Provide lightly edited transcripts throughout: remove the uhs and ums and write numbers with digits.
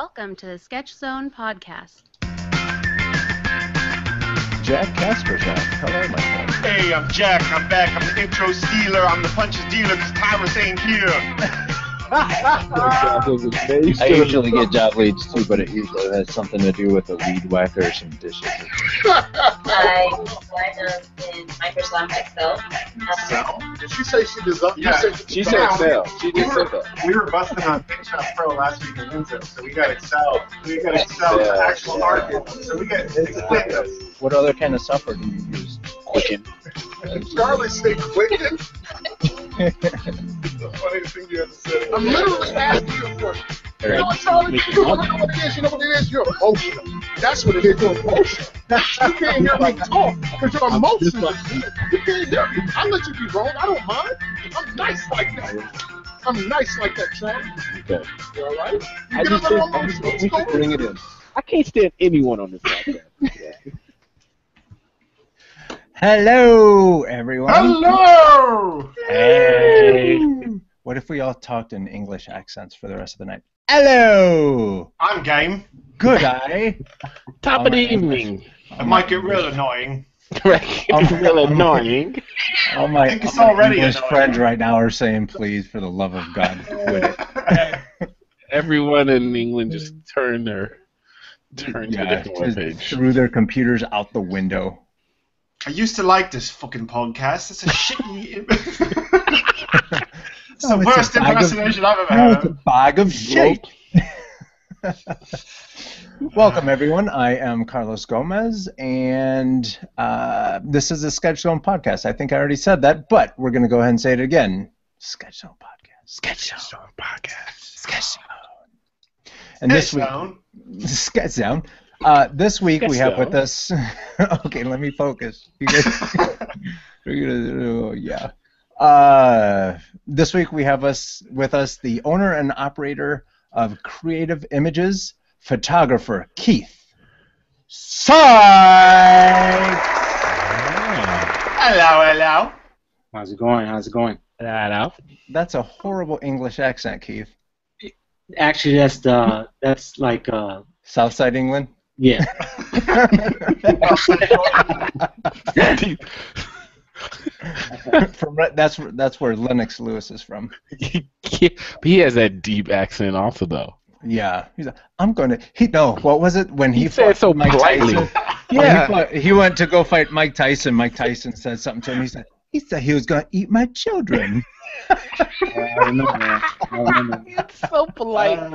Welcome to the Sketch Zone Podcast. Jack Kasprzak. Hello, my friend. Hey, I'm Jack. I'm back. I'm the intro stealer. I'm the punches dealer because Tyrus ain't here. I usually get job leads too, but it usually has something to do with a weed whacker or some dishes. I designed in Microsoft Excel. Did she say she designed? Yeah, she said Excel. She just said that. We were busting on PinShot Pro last week in Windows, so we got Excel. We got Excel to actual art. So we got Quicken. What other kind of software do you use? Quicken. Did Charlie say Quicken? The funniest thing you ever said. I'm literally asking you for it. You know what, Charlie? You don't know what it is. You know what it is? You're emotional. That's what it is. You're emotional. You can't hear me talk because you're emotional. You can't hear me. I'll let you be wrong. I don't mind. I'm nice like that. I'm nice like that, Charlie. Okay. You all right? You get a little emotional. We can bring it in. I can't stand anyone on this podcast. Yeah. Hello, everyone. Hello! Hey. What if we all talked in English accents for the rest of the night? Hello! I'm game. Good eye. Top of the evening. It might get real annoying. Correct. It's real annoying. All my English friends right now are saying, please, for the love of God, quit it. Everyone in England just turned to a different page. Threw their computers out the window. I used to like this fucking podcast. It's a shitty... it's the worst impersonation I've ever had. It's a bag of shit. Welcome, everyone. I am Carlos Gomez, and this is the Sketch Zone Podcast. I think I already said that, but we're going to go ahead and say it again. Sketch Zone Podcast. Sketch Zone Podcast. Sketch Zone. And this week... Sketch Zone. This week we have with us. Okay, let me focus. You guys, yeah. This week we have with us the owner and operator of Creative Images, photographer Keith Sides. Hello. How's it going? Hello. That's a horrible English accent, Keith. Actually, that's like Southside England. Yeah. That's where Lennox Lewis is from. He has that deep accent also, though. Yeah. He's like, I'm going to... what was it when he said so Mike politely. Tyson? Yeah. He went to go fight Mike Tyson. Mike Tyson said something to him. He said he was going to eat my children. I remember. It's so polite.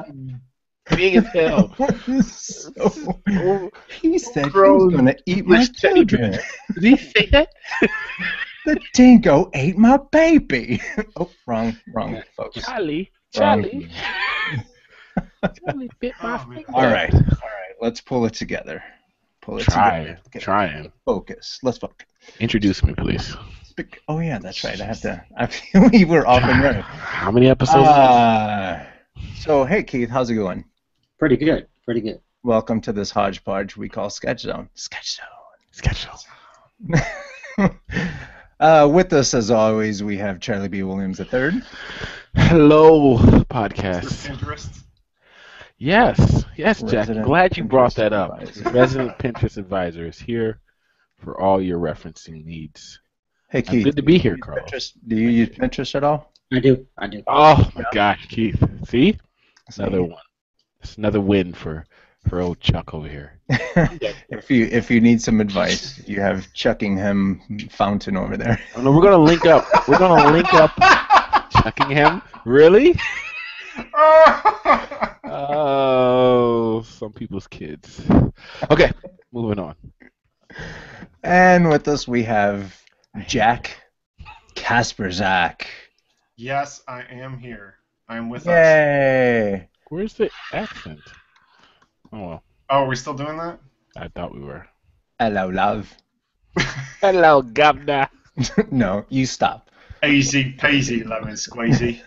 Big as hell. He said he was going to eat my children. Did he say that? The dingo ate my baby. Oh, wrong, folks. Charlie bit my finger. All right. Let's pull it together. Try it. Let's focus. Introduce me, please. Oh, yeah, that's right. I feel we were off and running. How many episodes? So, hey, Keith, how's it going? Pretty good. Welcome to this hodgepodge we call Sketch Zone. Sketch Zone. With us, as always, we have Charlie B. Williams III. Hello, podcast. Yes, Jack. Glad you brought that up. Resident Pinterest Advisor is here for all your referencing needs. Hey, Keith. Good to be here, Carl. Do you use Pinterest at all? I do. Oh, my gosh, Keith. See? Another one. It's another win for old Chuck over here. If you need some advice, you have Chuckingham Fountain over there. Oh, no, we're going to link up. We're going to link up Chuckingham. Really? Oh, some people's kids. Okay, moving on. And with us, we have Jack Kasprzak. Yes, I am here. I am with us. Yay! Where's the accent? Oh, well. Oh, are we still doing that? I thought we were. Hello, love. Hello, governor. No, you stop. Easy peasy, lemon squeezy.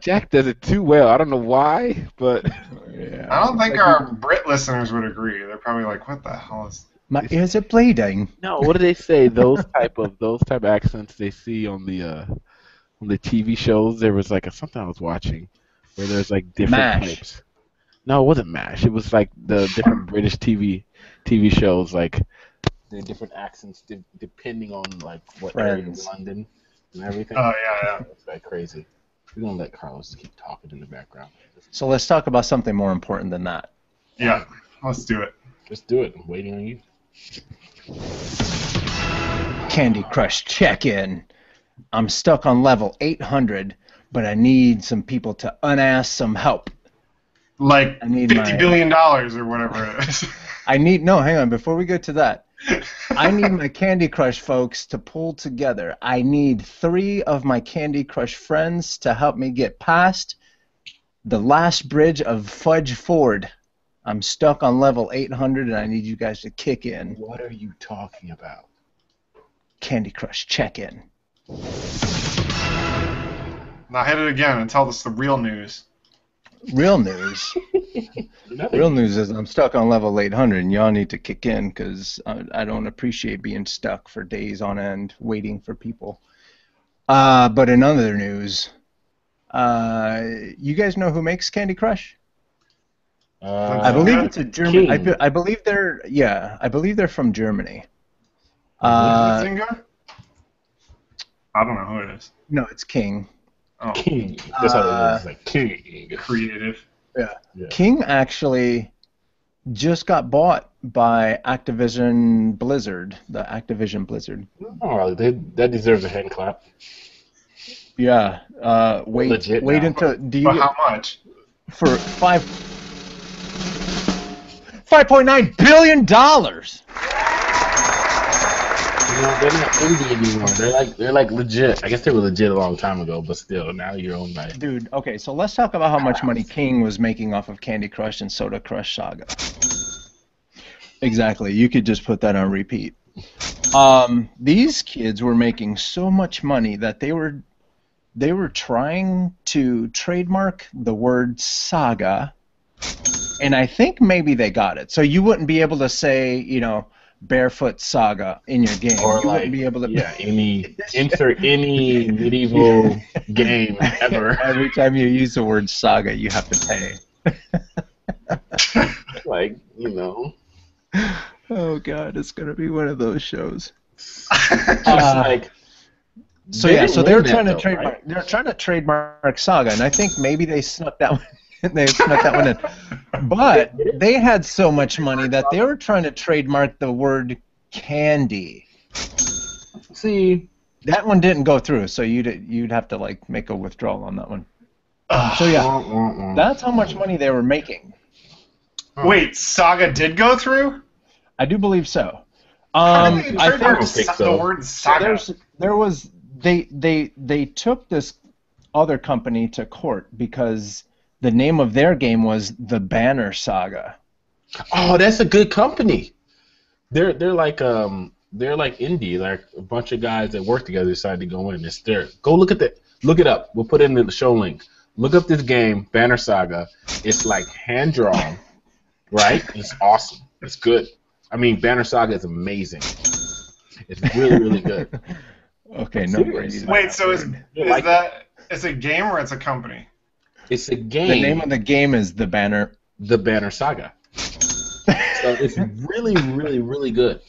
Jack does it too well. I don't know why, but... Yeah, I don't think our Brit listeners would agree. They're probably like, what the hell is... My ears are bleeding. No, what do they say? Those type of accents they see on the... On the TV shows, there was like something I was watching where there's like different types. No, it wasn't MASH. It was like the different British TV shows, like the different accents depending on like what area of London and everything. Oh yeah, yeah. It's like crazy. We're gonna let Carlos keep talking in the background. So let's talk about something more important than that. Yeah, let's do it. Let's do it. I'm waiting on you. Candy Crush check-in. I'm stuck on level 800, but I need some people to unass some help. Like $50 billion or whatever it is. No, hang on. Before we go to that, I need my Candy Crush folks to pull together. I need 3 of my Candy Crush friends to help me get past the last bridge of Fudge Ford. I'm stuck on level 800, and I need you guys to kick in. What are you talking about? Candy Crush check-in. Now hit it again and tell us the real news. Real news? Real news is I'm stuck on level 800, and y'all need to kick in because I don't appreciate being stuck for days on end waiting for people. But in other news, you guys know who makes Candy Crush? I believe it's a German. I believe they're I believe they're from Germany. I don't know who it is. No, it's King. Oh. King. That's how it is. Like King. Creative. Yeah. King actually just got bought by Activision Blizzard. Oh, that deserves a hand clap. Yeah. Wait until. Do you, for how much? For $5.9 billion. You know, they're not indie anymore. They're like legit. I guess they were legit a long time ago, but still, now you're owned by. Dude, okay, so let's talk about how much money King was making off of Candy Crush and Soda Crush Saga. Exactly. You could just put that on repeat. These kids were making so much money that they were trying to trademark the word saga. And I think maybe they got it. So you wouldn't be able to say, you know, Barefoot Saga in your game. Or you wouldn't be able to... Yeah, insert any medieval game ever. Every time you use the word saga, you have to pay. Like, you know. Oh, God, it's going to be one of those shows. So they were trying to trademark. Right? They were trying to trademark saga, and I think maybe they snuck that one. They snuck that one in. But they had so much money that they were trying to trademark the word candy. See, that one didn't go through, so you'd have to like make a withdrawal on that one. So yeah, that's how much money they were making. Wait, Saga did go through? I do believe so. I think the word saga. So they took this other company to court because the name of their game was the Banner Saga. Oh, that's a good company. They're like indie, like a bunch of guys that work together decided to go in. It's there. Go look at that. Look it up. We'll put it in the show link. Look up this game, Banner Saga. It's like hand drawn, right? It's awesome. It's good. I mean, Banner Saga is amazing. It's really, really good. Okay, no worries. Wait, so is that a game or it's a company? It's a game. The name of the game is The Banner Saga. So it's really, really, really good.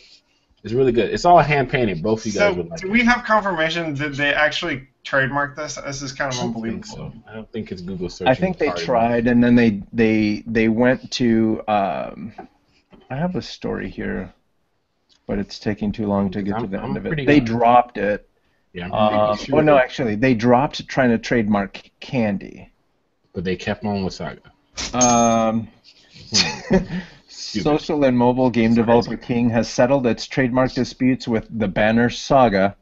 It's really good. It's all hand painted. Both of you guys would like. Do we have confirmation that they actually trademarked this? This is kind of unbelievable. I don't think it's Google search. I think they tried, and then they went to. I have a story here, but it's taking too long to get to the end of it. They dropped it. Yeah. Sure no, actually, they dropped trying to trademark candy. But they kept on with Saga. Social and mobile game developer King has settled its trademark disputes with the Banner Saga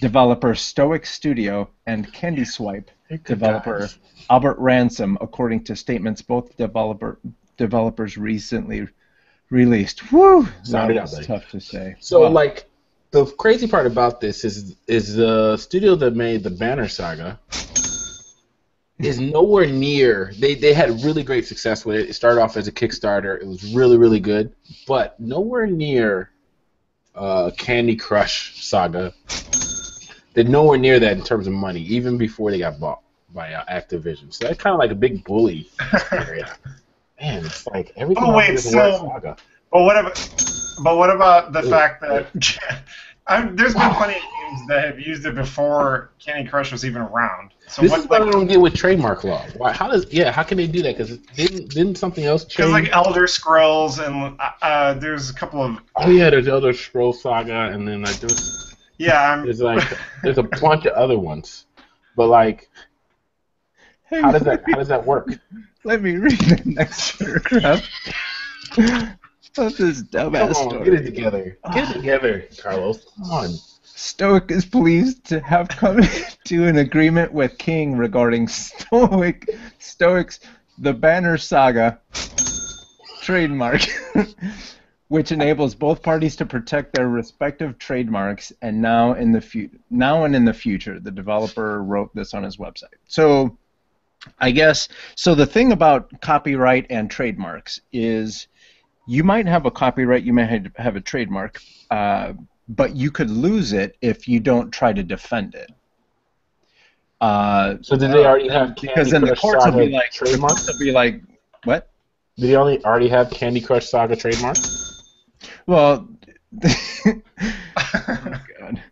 developer Stoic Studio and Candy Swipe developer Albert Ransom, according to statements both developers recently released. Woo! That's tough to say. So, like, the crazy part about this is the studio that made the Banner Saga is nowhere near. They had really great success with it. It started off as a Kickstarter. It was really, really good, but nowhere near Candy Crush Saga. They're nowhere near that in terms of money, even before they got bought by Activision. So that's kind of like a big bully period. Man, it's like everything. Oh wait, so but what about the fact that there's been plenty of games that have used it before Candy Crush was even around. So this is what I don't get with trademark law. Why? How does? Yeah, how can they do that? Because didn't something else change? Because like Elder Scrolls and there's a couple of. Oh yeah, there's Elder Scrolls Saga, and then like there's. Yeah. There's a bunch of other ones, but like. Hey, how does that work? Let me read the next paragraph. That's this dumbass story. Get it together. Get it together, Carlos. Come on. Stoic is pleased to have come to an agreement with King regarding Stoic's The Banner Saga trademark, which enables both parties to protect their respective trademarks. And now and in the future, the developer wrote this on his website. So, I guess so. The thing about copyright and trademarks is. You might have a copyright, you might have a trademark, but you could lose it if you don't try to defend it. So did they already have Candy Crush Saga? Because then the courts will be like, trademarks will be like, what? Did they already have Candy Crush Saga trademark? Well, oh God.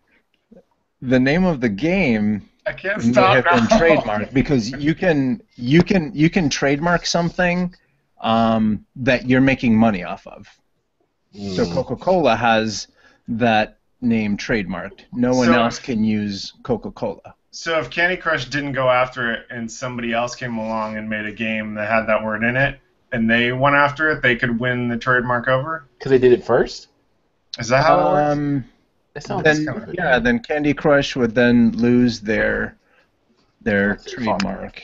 The name of the game I can't stop now. Have been trademarked because you can trademark something. That you're making money off of. Mm. So Coca-Cola has that name trademarked. No one else can use Coca-Cola. So if Candy Crush didn't go after it and somebody else came along and made a game that had that word in it and they went after it, they could win the trademark over? Because they did it first? Is that how it works? That sounds then, yeah, then Candy Crush would then lose their trademark.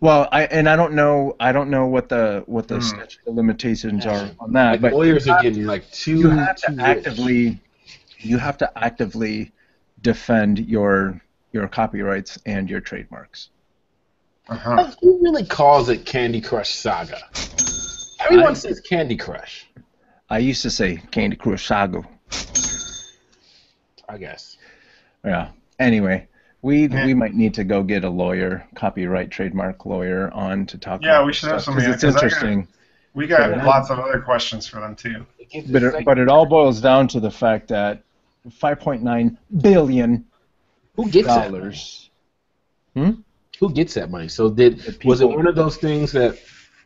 Well, I don't know what the statute of limitations are on that. Like but lawyers are getting like two. You have to actively defend your copyrights and your trademarks. Uh-huh. Who really calls it Candy Crush Saga? Everyone says Candy Crush. I used to say Candy Crush Saga. I guess. Yeah. Anyway. We might need to go get a lawyer, copyright trademark lawyer, on to talk about we should have somebody. It's interesting. We got lots of other questions for them, too. But it all boils down to the fact that $5.9 billion. Who gets that money? Who gets that money? So was it one of those things that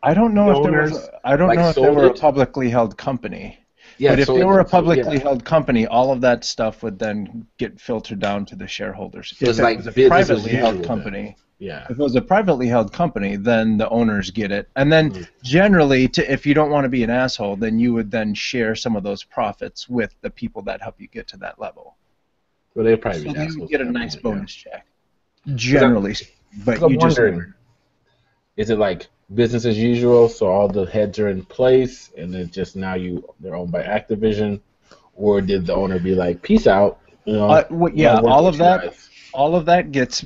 I don't know if there was. I don't know if they were a publicly held company. Yeah, but if they were a publicly held company, all of that stuff would then get filtered down to the shareholders. If it was a privately held company, then the owners get it. And then generally, if you don't want to be an asshole, then you would then share some of those profits with the people that help you get to that level. Well, they'd probably be assholes. So you would get a nice bonus check, generally. But you just is it like business as usual, so all the heads are in place, and it's just now they're owned by Activision, or did the owner be like, peace out? You know, all of that gets,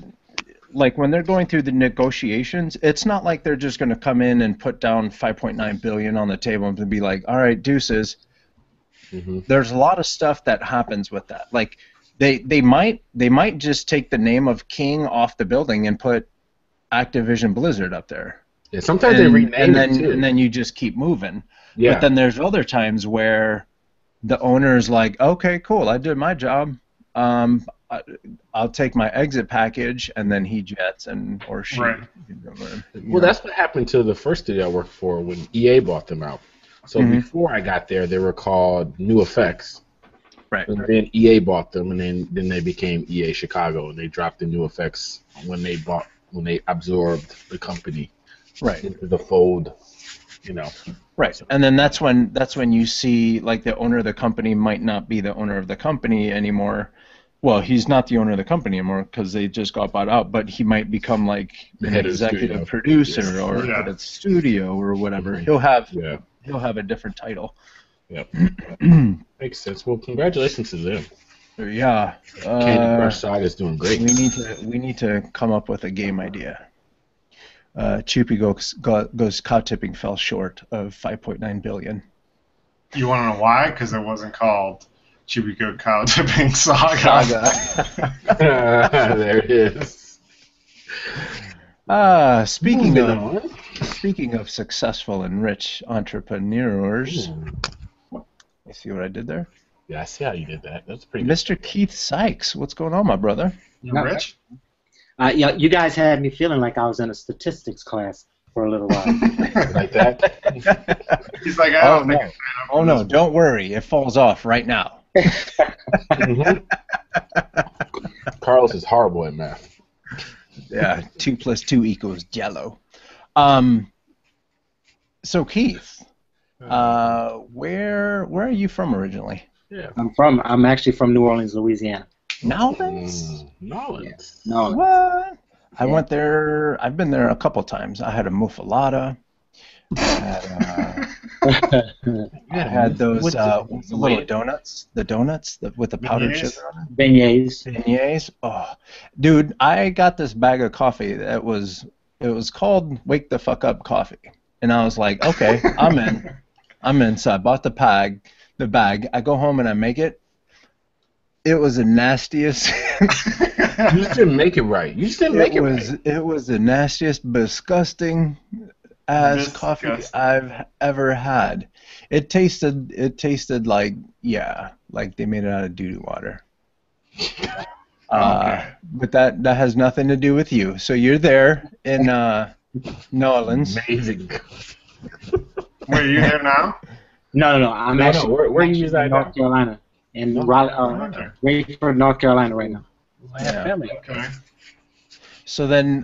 like when they're going through the negotiations, it's not like they're just going to come in and put down $5.9 billion on the table and be like, all right, deuces. Mm-hmm. There's a lot of stuff that happens with that. Like they might just take the name of King off the building and put Activision Blizzard up there. Yeah, sometimes they rename it too. And then you just keep moving. Yeah. But then there's other times where the owner's like, okay, cool, I did my job. I'll take my exit package, and then he jets or she. Right. Well, that's what happened to the first studio I worked for when EA bought them out. So before I got there, they were called New Effects. Right. And then EA bought them, and then they became EA Chicago, and they dropped the New Effects when they absorbed the company. Right. Into the fold, you know. Right. And then that's when you see like the owner of the company might not be the owner of the company anymore. Well, he's not the owner of the company anymore because they just got bought out, but he might become like the head executive producer or head of studio or whatever. Mm-hmm. He'll have a different title. Yep. Makes sense. Well, congratulations to them. Yeah. Candy Crush Saga is doing great. We need to come up with a game idea. Chippy goes cow tipping fell short of $5.9 billion. You want to know why? Because it wasn't called Chippy Go Cow Tipping Saga. There it is. Speaking of successful and rich entrepreneurs, you see what I did there? Yeah, I see how you did that. That's pretty. Mr. Keith Sides, what's going on, my brother? You rich? Yeah, you guys had me feeling like I was in a statistics class for a little while. Like that. He's like, I don't know. Oh no, don't worry, it falls off right now. Mm-hmm. Carlos is horrible at math. Yeah, 2 + 2 = jello. So Keith, where are you from originally? Yeah, I'm actually from New Orleans, Louisiana. Nolens? Nolens. Yeah. Nolens. What? I went there. I've been there a couple times. I had a muffalata. I had those little donuts. The donuts with the powdered sugar on it. Beignets. Beignets. Oh, dude! I got this bag of coffee that was called "Wake the Fuck Up" coffee, and I was like, okay, I'm in. I'm in. So I bought the bag. I go home and I make it. It was the nastiest. You just didn't make it right. You just didn't make it right. It was the nastiest, disgusting ass coffee I've ever had. It tasted like, yeah, like they made it out of doo-doo water. But that has nothing to do with you. So you're there in New Orleans. Amazing. Wait, are you there now? No. I'm actually. Where are you guys at? North Carolina. In Rayford, North Carolina right now. I have family. Okay. So then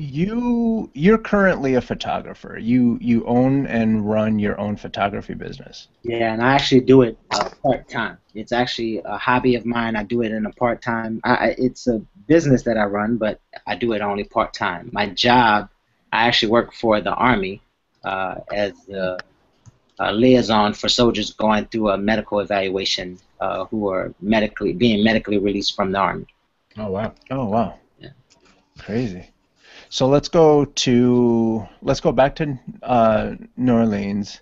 you're currently a photographer. You own and run your own photography business. Yeah, and I actually do it part-time. It's actually a hobby of mine. I do it in a part-time. It's a business that I run, but I do it only part-time. My job, I actually work for the Army as the liaison for soldiers going through a medical evaluation who are being medically released from the Army. Oh, wow. Oh, wow. Yeah. Crazy. So let's go back to New Orleans,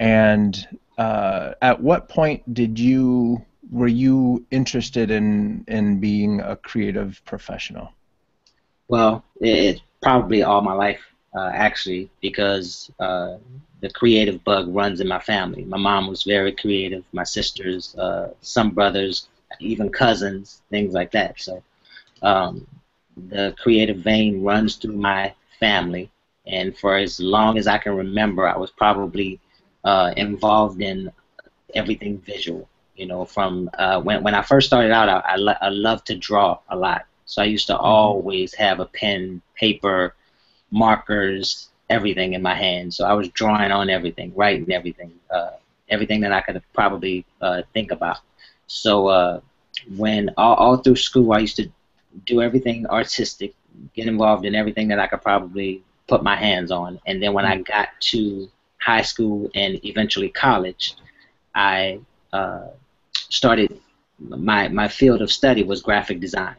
and at what point were you interested in being a creative professional? Well, it's probably all my life, actually, because the creative bug runs in my family. My mom was very creative, my sisters, some brothers, even cousins, things like that. So the creative vein runs through my family, and for as long as I can remember, I was probably involved in everything visual. You know, from when I first started out, I loved to draw a lot. So I used to always have a pen, paper, markers, everything in my hand. So I was drawing on everything, writing everything, everything that I could probably think about. So when all through school, I used to do everything artistic, get involved in everything that I could probably put my hands on. And then when I got to high school and eventually college, I started my field of study was graphic design.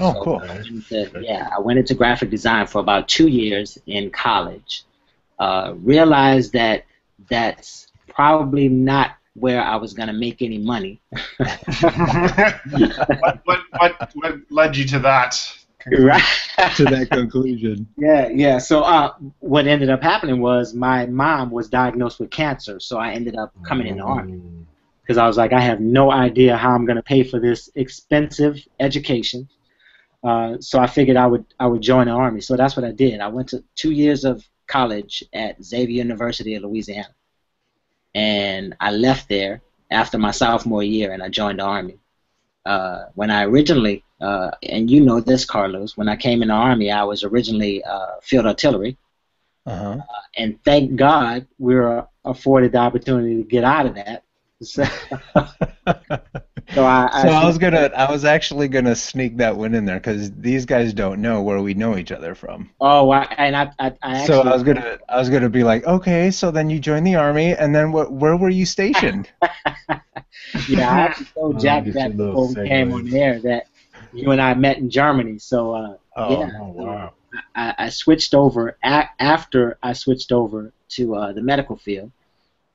Oh, so cool. I went into graphic design for about 2 years in college. Realized that that's probably not where I was going to make any money. what led you to that? Right. To that conclusion. Yeah. So what ended up happening was my mom was diagnosed with cancer, so I ended up coming in the Army. Because I was like, I have no idea how I'm going to pay for this expensive education. So I figured I would join the Army. So that's what I did. I went to 2 years of college at Xavier University of Louisiana, and I left there after my sophomore year, and I joined the Army. When I originally, and you know this, Carlos, when I came in the Army, I was originally field artillery, and thank God we were afforded the opportunity to get out of that. So I was actually gonna sneak that one in there because these guys don't know where we know each other from. Oh, so I was gonna be like, okay, so then you joined the Army, and then where were you stationed? Yeah, I actually told Jack that before we came on air that you and I met in Germany. So I switched over after I switched over to the medical field.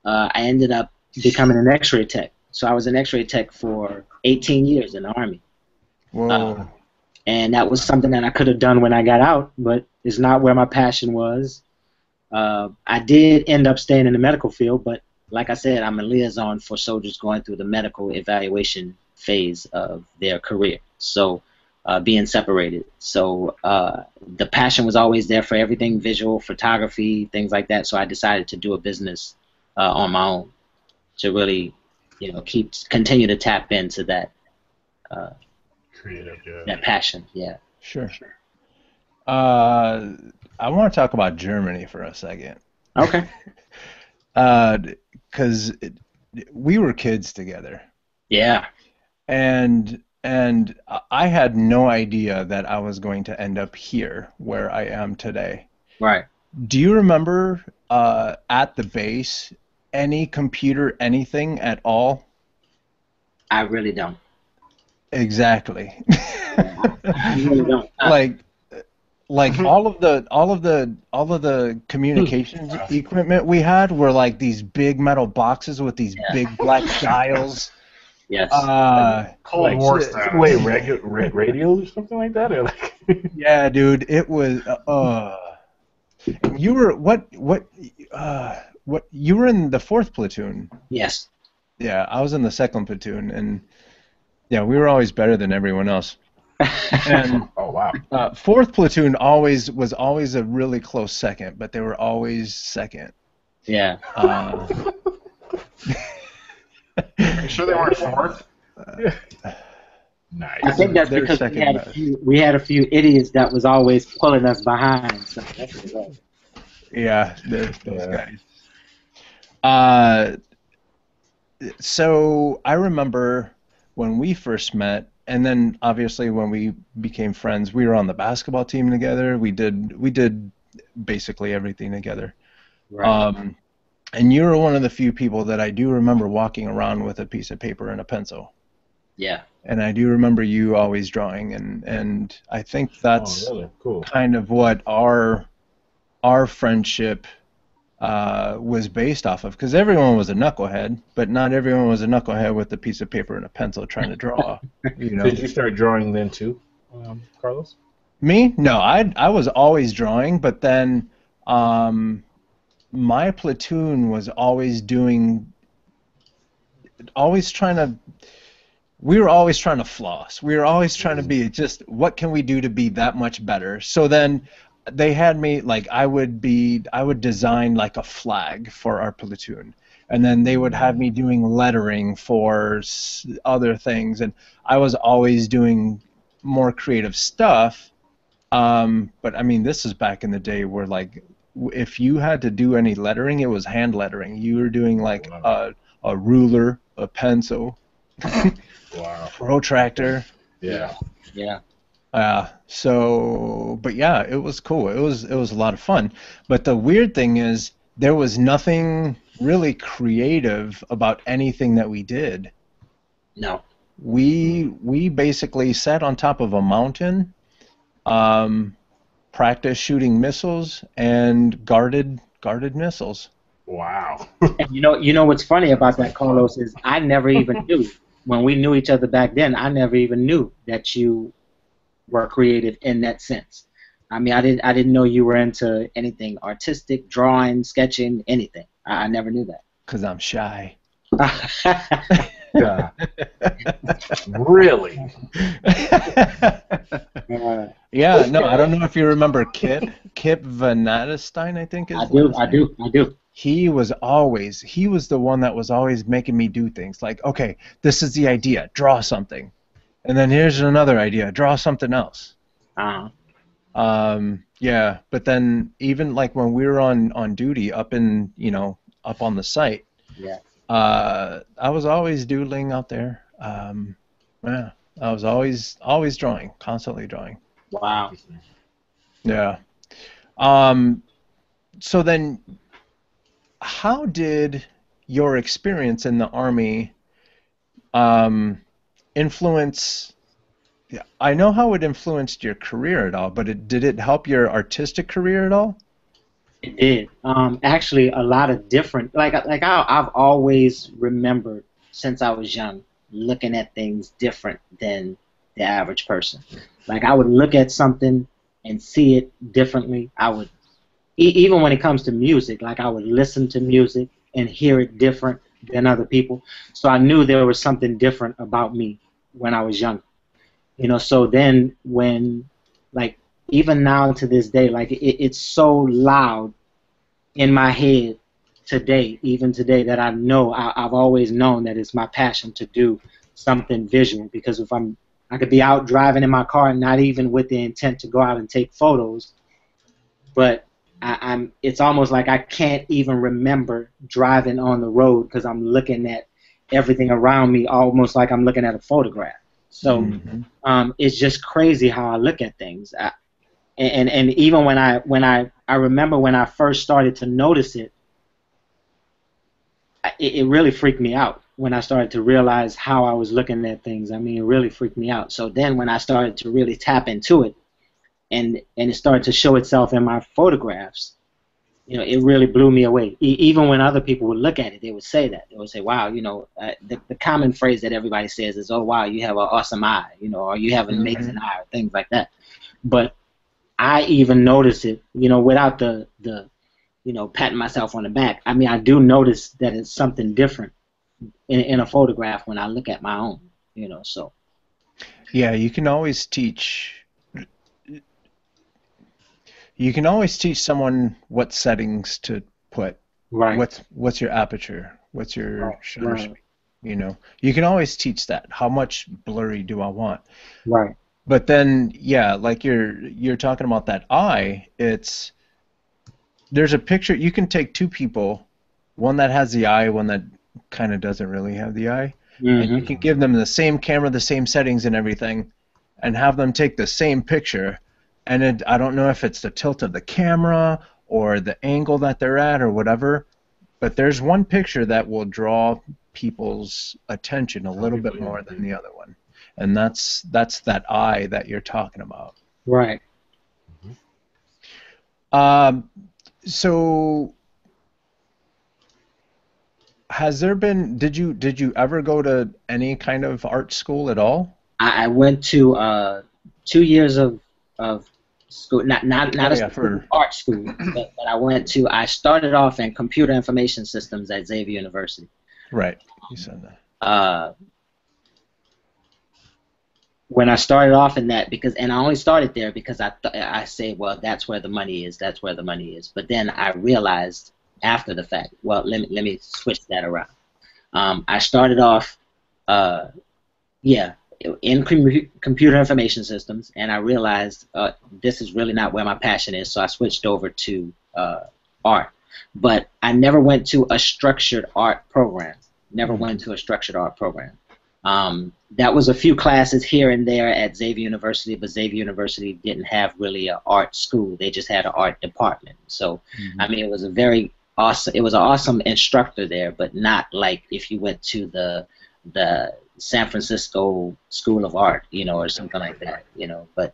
I ended up becoming an X-ray tech. So I was an X-ray tech for 18 years in the Army. Whoa. And that was something that I could have done when I got out, but it's not where my passion was. I did end up staying in the medical field, but like I said, I'm a liaison for soldiers going through the medical evaluation phase of their career, so being separated. So the passion was always there for everything, visual, photography, things like that, so I decided to do a business on my own to really, you know, continue to tap into that creative, yeah. That passion, yeah. Sure. I want to talk about Germany for a second. Okay. Because we were kids together. Yeah. And I had no idea that I was going to end up here where I am today. Right. Do you remember at the base any computer, anything at all? I really don't. Exactly. I really don't. Like all of the communications equipment we had were like these big metal boxes with these big black dials. Yes. Cold War style. Wait, radios or something like that, or like? Yeah, dude, it was. You were what? You were in the 4th platoon. Yes. Yeah, I was in the 2nd platoon, and yeah, we were always better than everyone else. And, oh wow! 4th platoon was always a really close second, but they were always second. Yeah. Are you sure they weren't 4th? Nice. I think that's because we had a few idiots that was always pulling us behind. So that's what. Yeah, those guys. So I remember when we first met. And then, obviously, when we became friends, we were on the basketball team together. We did basically everything together. Right. And you were one of the few people that I do remember walking around with a piece of paper and a pencil. Yeah. And I do remember you always drawing, and I think that's really cool. Kind of what our friendship was based off of, because everyone was a knucklehead, but not everyone was a knucklehead with a piece of paper and a pencil trying to draw. You know? Did you start drawing then too, Carlos? Me? No, I was always drawing, but then my platoon was we were always trying to floss. We were always trying to be just, what can we do to be that much better? So then they had me, like, I would design like a flag for our platoon, and then they would have me doing lettering for other things, and I was always doing more creative stuff. But I mean, this is back in the day where, like, if you had to do any lettering, it was hand lettering. You were doing like a ruler, a pencil, wow, protractor. Yeah. Yeah. But yeah, it was cool. It was a lot of fun. But the weird thing is, there was nothing really creative about anything that we did. No. We basically sat on top of a mountain, practiced shooting missiles, and guarded missiles. Wow. And you know what's funny about that, Carlos, is I never even knew, when we knew each other back then, I never even knew that you were creative in that sense. I mean, I didn't know you were into anything artistic, drawing, sketching, anything. I never knew that. 'Cause I'm shy. Really? Yeah. No, I don't know if you remember Kip Van Nattestein, I think. I do. He was the one that was always making me do things. Like, okay, this is the idea. Draw something. And then here's another idea. Draw something else. Uh-huh. Yeah, but then even like when we were on duty up on the site, yeah. I was always doodling out there. Yeah, I was always drawing, constantly drawing. Wow. Yeah. So then, how did your experience in the Army influence? Yeah, I know how it influenced your career at all, but did it help your artistic career at all? It did. Actually, a lot of different. Like I've always remembered since I was young, looking at things different than the average person. Like, I would look at something and see it differently. I would, even when it comes to music, like, I would listen to music and hear it different than other people. So I knew there was something different about me when I was younger. You know, so then when, like, even now to this day, like, it's so loud in my head today, even today, that I know, I've always known that it's my passion to do something visual, because if I could be out driving in my car and not even with the intent to go out and take photos, but it's almost like I can't even remember driving on the road because I'm looking at everything around me almost like I'm looking at a photograph. So it's just crazy how I look at things. And even when I remember when I first started to notice it, it really freaked me out when I started to realize how I was looking at things. I mean, it really freaked me out. So then when I started to really tap into it, and it started to show itself in my photographs, you know, it really blew me away. Even when other people would look at it, they would say that. They would say, wow, you know, the common phrase that everybody says is, oh, wow, you have an awesome eye, you know, or you have an amazing eye, or things like that. But I even notice it, you know, without the you know, patting myself on the back. I mean, I do notice that it's something different in a photograph when I look at my own, you know, so. Yeah, you can always teach. You can always teach someone what settings to put. Right. What's your aperture? What's your shutter speed? You know, you can always teach that. How much blurry do I want? Right. But then, yeah, like you're talking about that eye. It's there's a picture. You can take two people, one that has the eye, one that kind of doesn't really have the eye, and you can give them the same camera, the same settings, and everything, and have them take the same picture. And it, I don't know if it's the tilt of the camera or the angle that they're at or whatever, but there's one picture that will draw people's attention a little bit more than the other one, and that's that eye that you're talking about. Right. So, has there been? Did you ever go to any kind of art school at all? I went to 2 years of school, not a school, art school, but I went to. I started off in computer information systems at Xavier University. Right, you said that. When I started off in that, and I only started there because I say, well, that's where the money is. That's where the money is. But then I realized after the fact, well, let me switch that around. I started off, in computer information systems, and I realized this is really not where my passion is, so I switched over to art. But I never went to a structured art program. That was a few classes here and there at Xavier University, but Xavier University didn't have really an art school. They just had an art department. So, I mean, it was a very awesome, it was an awesome instructor there, but not like if you went to the San Francisco School of Art, you know, or something like that, you know. But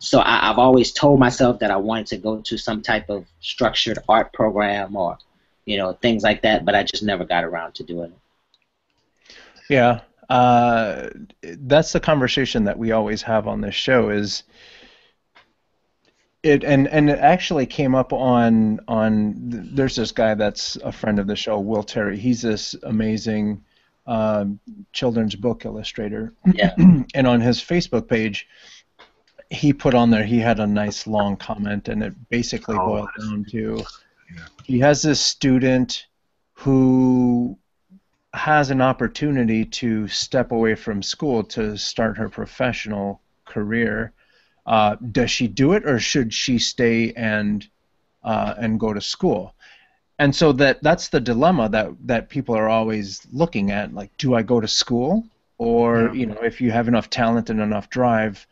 so I've always told myself that I wanted to go to some type of structured art program or, you know, things like that, but I just never got around to doing it. Yeah, that's the conversation that we always have on this show is it, and it actually came up on there's this guy that's a friend of the show, Will Terry. He's this amazing children's book illustrator. Yeah. And on his Facebook page, he put on there, he had a nice long comment, and it basically boiled down to he has this student who has an opportunity to step away from school to start her professional career. Does she do it, or should she stay and go to school? And so that's the dilemma that people are always looking at, like, do I go to school? Or, you know, if you have enough talent and enough drive,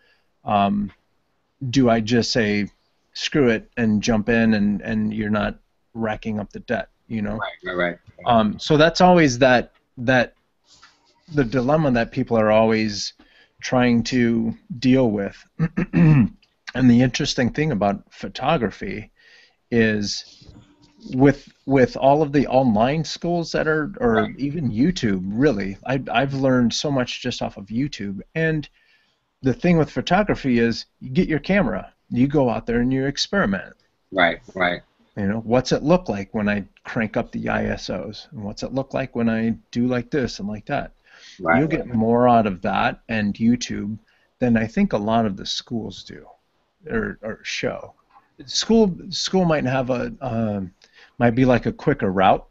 do I just say, screw it and jump in and you're not racking up the debt, you know? Right. So that's always the dilemma that people are always trying to deal with. And the interesting thing about photography is with all of the online schools that are, or even YouTube, really, I've learned so much just off of YouTube, and the thing with photography is you get your camera, you go out there and you experiment. Right, right. You know, what's it look like when I crank up the ISOs? And what's it look like when I do like this and like that? Right, you'll get more out of that and YouTube than I think a lot of the schools do or show. School might have a might be like a quicker route,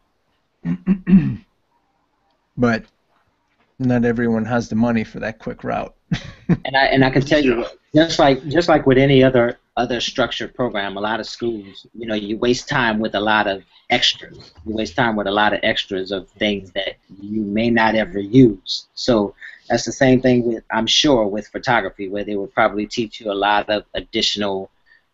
but not everyone has the money for that quick route. and I can tell you, just like with any other structured program, a lot of schools, you know, you waste time with a lot of extras. You waste time with a lot of extras of things that you may not ever use. So that's the same thing with, I'm sure, with photography, where they will probably teach you a lot of additional,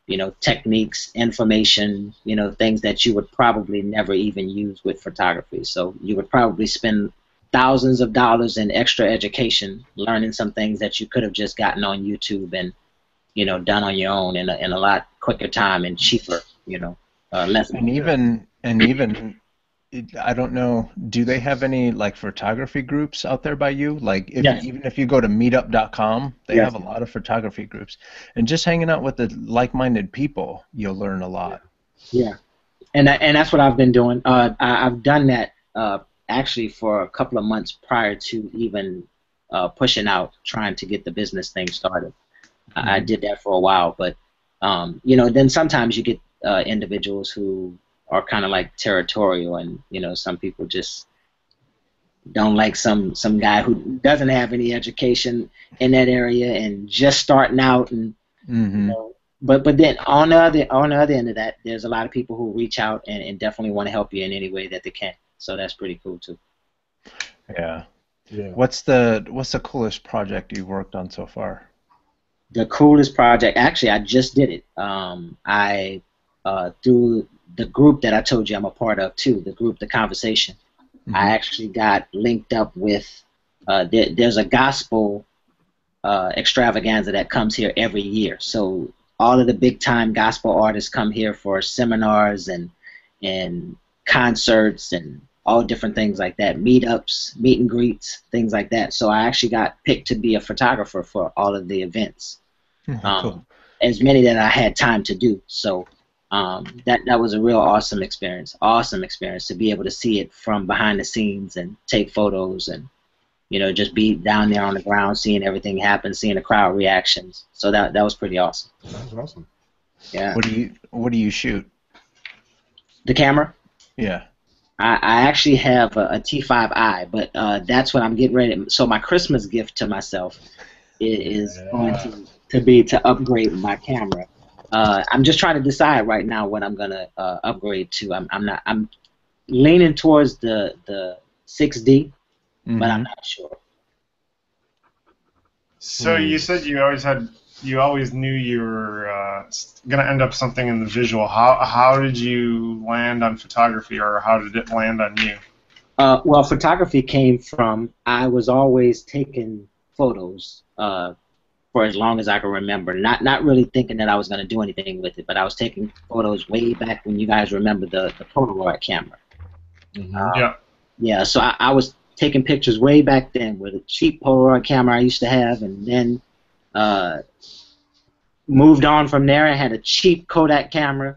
you know, techniques, information, you know, things that you would probably never even use with photography. So you would probably spend thousands of dollars in extra education learning some things that you could have just gotten on YouTube and, you know, done on your own in a lot quicker time and cheaper, you know, less. And even, I don't know, do they have any, like, photography groups out there by you? Like, even if you go to meetup.com, they have a lot of photography groups. And just hanging out with the like-minded people, you'll learn a lot. Yeah. And that's what I've been doing. I've done that actually for a couple of months prior to even pushing out, trying to get the business thing started. Mm-hmm. I did that for a while, but you know, then sometimes you get individuals who are kind of like territorial, and you know, some people just don't like some guy who doesn't have any education in that area and just starting out, and mm-hmm. you know, but then on the other end of that, there's a lot of people who reach out and definitely want to help you in any way that they can. So that's pretty cool too. Yeah. Yeah. What's the coolest project you've worked on so far? The coolest project, actually, I just did it. I through the group that I told you I'm a part of too, the group, The Conversation. Mm-hmm. I actually got linked up with. There's a gospel extravaganza that comes here every year. So all of the big time gospel artists come here for seminars and concerts and all different things like that, meetups, meet and greets, things like that. So I actually got picked to be a photographer for all of the events, cool. As many that I had time to do. So that was a real awesome experience to be able to see it from behind the scenes and take photos and, you know, just be down there on the ground, seeing everything happen, seeing the crowd reactions. So that was pretty awesome. That was awesome. Yeah. What do you shoot? The camera? Yeah. I actually have a T5i, but that's what I'm getting ready to, so my Christmas gift to myself is going to be to upgrade my camera. I'm just trying to decide right now what I'm gonna upgrade to. I'm leaning towards the 6D, mm-hmm. but I'm not sure. So you said you always knew you were going to end up something in the visual. How did you land on photography, or how did it land on you? Well, photography came from, I was always taking photos for as long as I can remember, not really thinking that I was going to do anything with it, but I was taking photos way back when you guys remember the Polaroid camera. Mm-hmm. Yeah, so I was taking pictures way back then with a cheap Polaroid camera I used to have, and then moved on from there and had a cheap Kodak camera,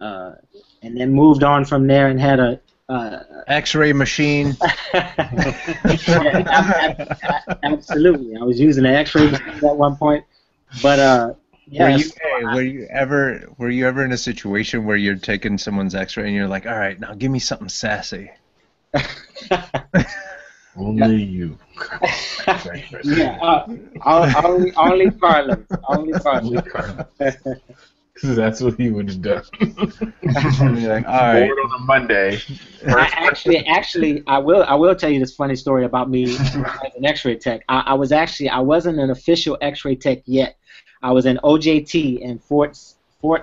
and then moved on from there and had a X-ray machine. Absolutely, I was using an X-ray machine at one point. But were you ever in a situation where you're taking someone's X-ray and you're like, all right, now give me something sassy? Only you. Yeah, only Carlos. Only Carlos. Because that's what he would have done. Like, all right. Bored on a Monday. I will tell you this funny story about me as an X-ray tech. I wasn't an official X-ray tech yet. I was in OJT in Fort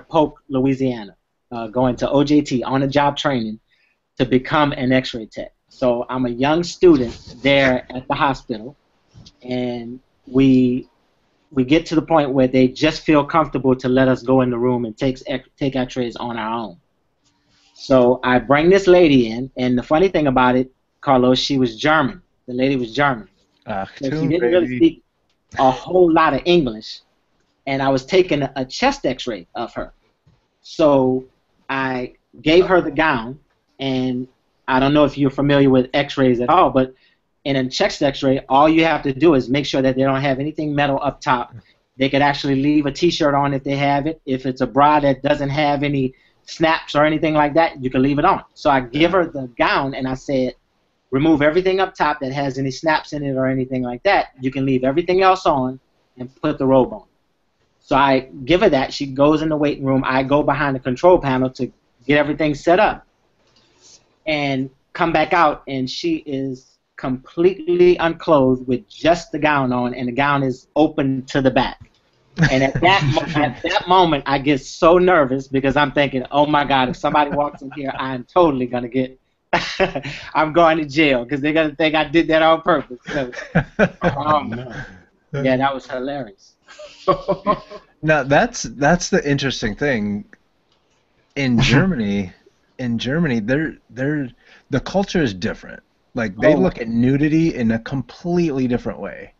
Polk, Louisiana, going to OJT on a job training to become an X-ray tech. So I'm a young student there at the hospital, and we get to the point where they just feel comfortable to let us go in the room and take X-rays on our own. So I bring this lady in, and the funny thing about it, Carlos, she was German. The lady was German. So she didn't really speak a whole lot of English, and I was taking a chest X-ray of her. So I gave her the gown, and I don't know if you're familiar with X-rays at all, but in a chest X-ray, all you have to do is make sure that they don't have anything metal up top. They could actually leave a T-shirt on if they have it. If it's a bra that doesn't have any snaps or anything like that, you can leave it on. So I give her the gown, and I said, remove everything up top that has any snaps in it or anything like that. You can leave everything else on and put the robe on. So I give her that. She goes in the waiting room. I go behind the control panel to get everything set up and come back out, and she is completely unclothed with just the gown on, and the gown is open to the back. And at that, at that moment, I get so nervous because I'm thinking, oh, my God, if somebody walks in here, I'm totally going to get I'm going to jail because they're going to think I did that on purpose. So, yeah, that was hilarious. Now, that's the interesting thing. In Germany, the culture is different. Like, they look at nudity in a completely different way.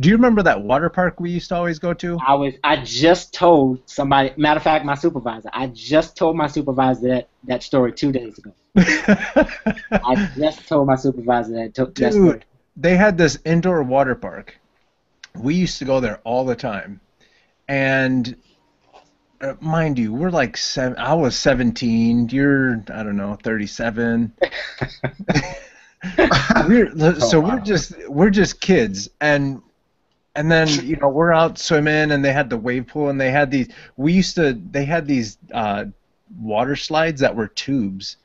Do you remember that water park we used to always go to? I just told somebody, matter of fact, my supervisor. I just told my supervisor that story 2 days ago. I just told my supervisor that story. Dude, they had this indoor water park. We used to go there all the time. And mind you, we're like seven. I was 17. You're, I don't know, 37. We're just kids, and then, you know, we're out swimming, and they had the wave pool, and they had these. They had these water slides that were tubes,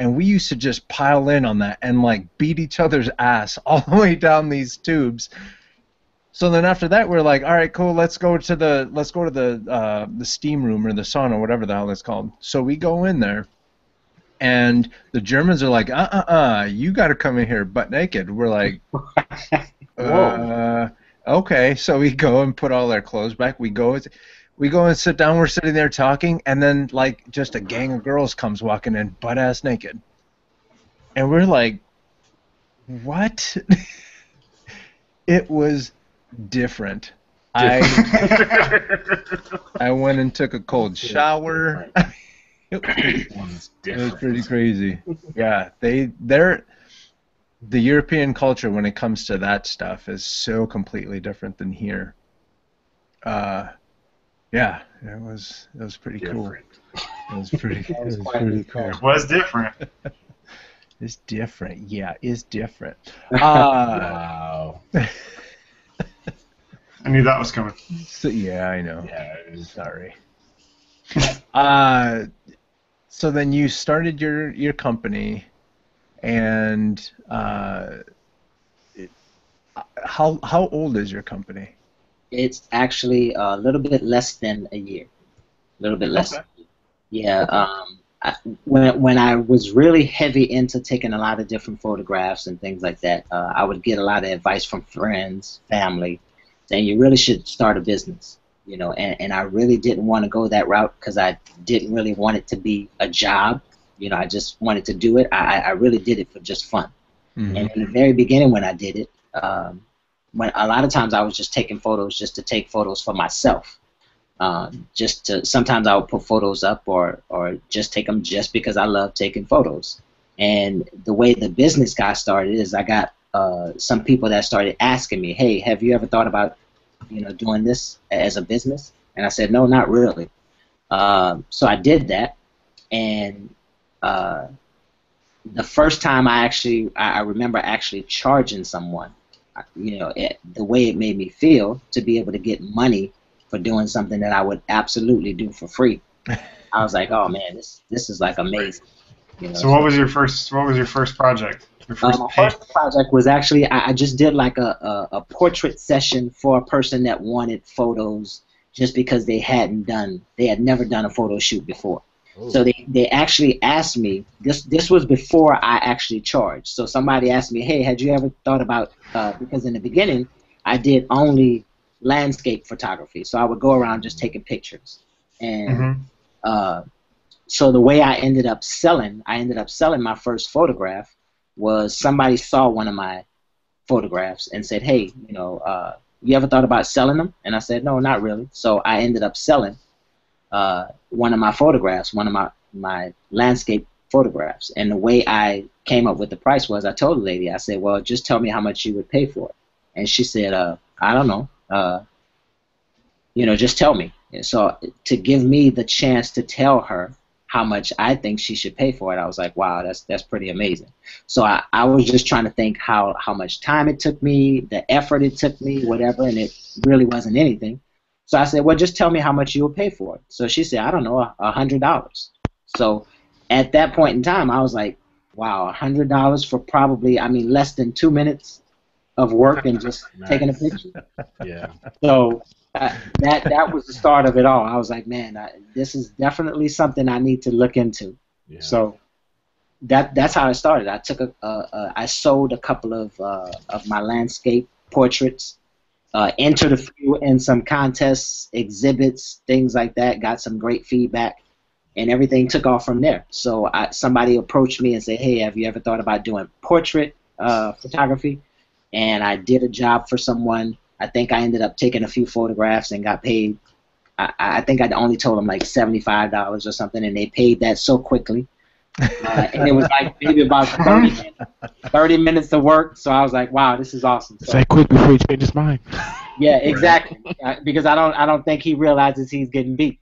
and we used to just pile in on that and like beat each other's ass all the way down these tubes. So then after that, we're like, all right, cool, let's go to the steam room or the sauna, whatever the hell it's called. So we go in there. And the Germans are like, you got to come in here butt naked. We're like, okay. So we go and put all our clothes back. We go and sit down. We're sitting there talking, and then like just a gang of girls comes walking in butt ass naked, and we're like, what? It was different. I went and took a cold shower. It was pretty crazy. Yeah, the European culture when it comes to that stuff is so completely different than here. Yeah, it was pretty different. Cool. It was pretty. It was pretty cool. It was different. It's different. Yeah, it's different. Wow. I knew that was coming. So, yeah, I know. Yeah, sorry. So then you started your company, and how old is your company? It's actually a little bit less than a year. A little bit less. Okay. Yeah. Okay. When I was really heavy into taking a lot of different photographs and things like that, I would get a lot of advice from friends, family, saying you really should start a business. You know, and I really didn't want to go that route because I didn't really want it to be a job. You know, I just wanted to do it. I really did it for just fun. Mm-hmm. And in the very beginning when I did it, when a lot of times I was just taking photos just to take photos for myself. Sometimes I would put photos up or just take them just because I love taking photos. And the way the business got started is I got some people that started asking me, hey, have you ever thought about, you know, doing this as a business? And I said, no, not really. So I did that, and the first time I remember actually charging someone, you know, the way it made me feel to be able to get money for doing something that I would absolutely do for free. I was like, oh man, this is like amazing. You know, so what was your first project? My first project was actually I just did like a portrait session for a person that wanted photos just because they had never done a photo shoot before. Ooh. So they actually asked me, this was before I actually charged. So somebody asked me, hey, had you ever thought about because in the beginning I did only landscape photography, so I would go around just taking pictures. And so the way I ended up selling my first photograph was somebody saw one of my photographs and said, hey, you know, you ever thought about selling them? And I said, no, not really. So I ended up selling one of my photographs, one of my landscape photographs. And the way I came up with the price was I told the lady, I said, well, just tell me how much you would pay for it. And she said, I don't know. You know, just tell me. And so to give me the chance to tell her how much I think she should pay for it, I was like, wow, that's pretty amazing. So I was just trying to think how much time it took me, the effort it took me, whatever, and it really wasn't anything. So I said, well, just tell me how much you'll pay for it. So she said, I don't know, $100. So at that point in time, I was like, wow, $100 for probably, I mean, less than 2 minutes of work and just nice. Taking a picture. Yeah. So that was the start of it all. I was like, man, this is definitely something I need to look into. Yeah. So that's how it started. I took I sold a couple of my landscape portraits, entered a few in some contests, exhibits, things like that. Got some great feedback, and everything took off from there. So somebody approached me and said, hey, have you ever thought about doing portrait photography? And I did a job for someone. I think I ended up taking a few photographs and got paid. I think I only told them like $75 or something, and they paid that so quickly. And it was like maybe about 30 minutes of work. So I was like, wow, this is awesome. So, say quick before he changes his mind. Yeah, exactly. Because I don't think he realizes he's getting beat.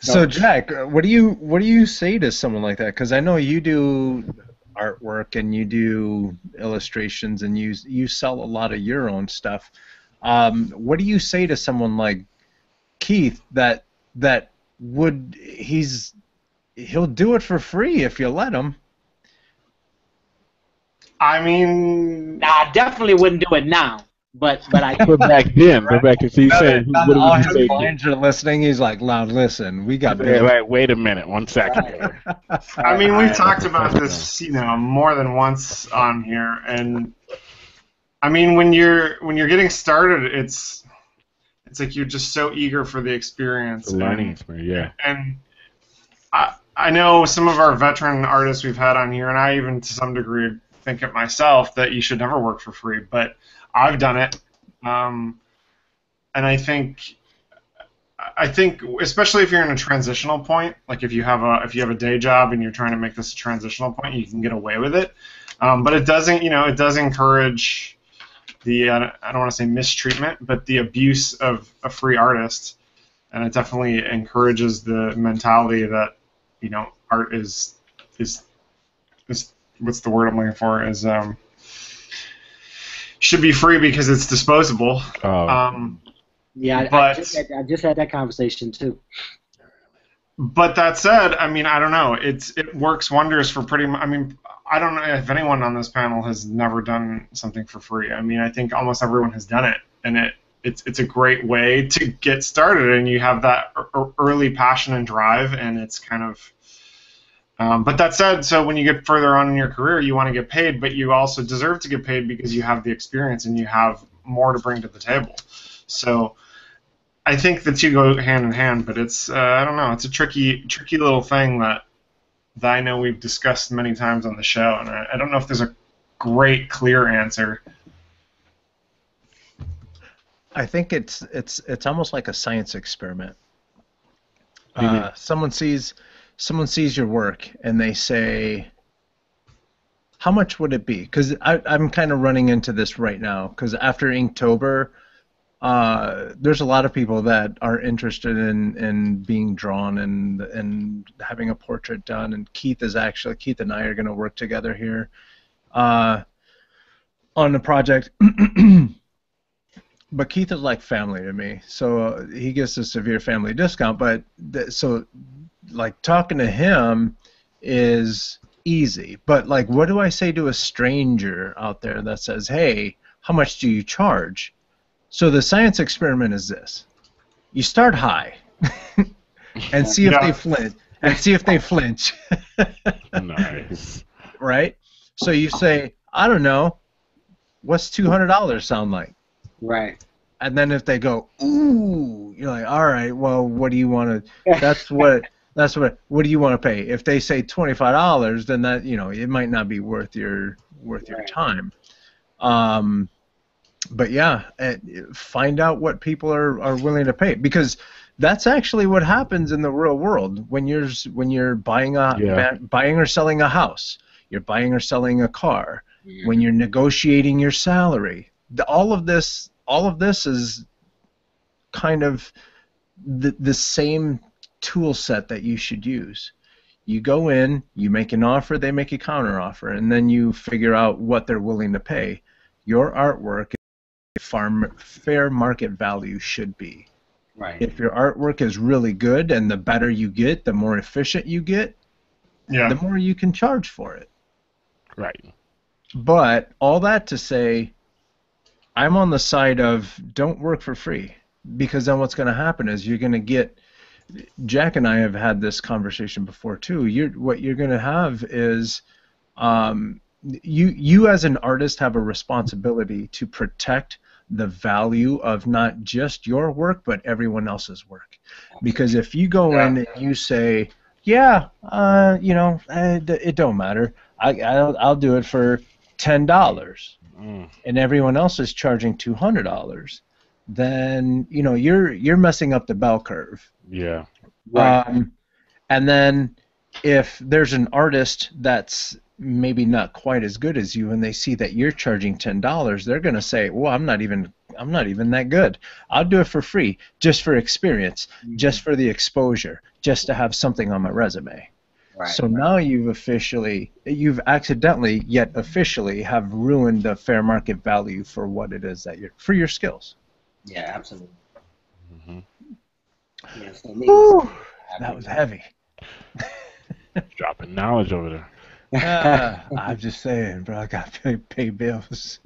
So Jack, what do you say to someone like that? Because I know you do artwork and you do illustrations and you sell a lot of your own stuff. What do you say to someone like Keith that would he'll do it for free if you let him? I mean, I definitely wouldn't do it now, but I go back then. Go back to see saying all his clients are listening. He's like, "Loud, listen, we got." Wait a minute, 1 second. I mean, we've talked about this, you know, more than once on here, and I mean, when you're getting started, it's like you're just so eager for the experience, the learning experience, yeah. And I know some of our veteran artists we've had on here, and I even to some degree think it myself that you should never work for free, but I've done it, and I think, especially if you're in a transitional point, like if you have a day job and you're trying to make this a transitional point, you can get away with it. But it doesn't, you know, it does encourage the I don't want to say mistreatment, but the abuse of a free artist, and it definitely encourages the mentality that, you know, art is what's the word I'm looking for is. Should be free because it's disposable. Oh. Yeah, I just had that conversation too. But that said, I mean, I don't know. It works wonders for pretty much. I mean, I don't know if anyone on this panel has never done something for free. I mean, I think almost everyone has done it, and it's a great way to get started, and you have that early passion and drive, and it's kind of. But that said, so when you get further on in your career, you want to get paid, but you also deserve to get paid because you have the experience and you have more to bring to the table. So I think the two go hand in hand, but it's, I don't know, it's a tricky little thing that I know we've discussed many times on the show, and I don't know if there's a great, clear answer. I think it's almost like a science experiment. Someone sees your work and they say, how much would it be? Because I'm kind of running into this right now, because after Inktober, there's a lot of people that are interested in being drawn and having a portrait done, and Keith and I are going to work together here on the project. But Keith is like family to me, so he gets a severe family discount, but so like talking to him is easy, but like what do I say to a stranger out there that says, hey, how much do you charge? So the science experiment is this. You start high and see if they flinch. Nice. Right? So you say, I don't know, what's $200 sound like? Right. And then if they go, ooh, you're like, all right, well, what do you want to That's what do you want to pay? If they say $25, then that, you know, it might not be worth your worth your time. But yeah, find out what people are willing to pay, because that's actually what happens in the real world when you're buying a buying or selling a house, you're buying or selling a car, when you're negotiating your salary. All of this is kind of the same tool set that you should use. You go in, you make an offer, they make a counteroffer, and then you figure out what they're willing to pay. Your artwork fair market value should be. Right. If your artwork is really good, and the better you get, the more efficient you get, the more you can charge for it. Right. But all that to say, I'm on the side of don't work for free, because then what's going to happen is you're going to get... Jack and I have had this conversation before too. What you're going to have is you as an artist have a responsibility to protect the value of not just your work but everyone else's work. Because if you go in and you say, it don't matter. I'll do it for $10, and everyone else is charging $200. Then you're messing up the bell curve. Yeah. Right. And then if there's an artist that's maybe not quite as good as you, and they see that you're charging $10, they're gonna say, "Well, I'm not even that good. I'll do it for free, just for experience, just for the exposure, just to have something on my resume." Right. So now you've accidentally yet officially have ruined the fair market value for what it is that for your skills. Yeah, absolutely. Yeah, so ooh, that was heavy. Dropping knowledge over there. I'm just saying, bro. I got to pay bills.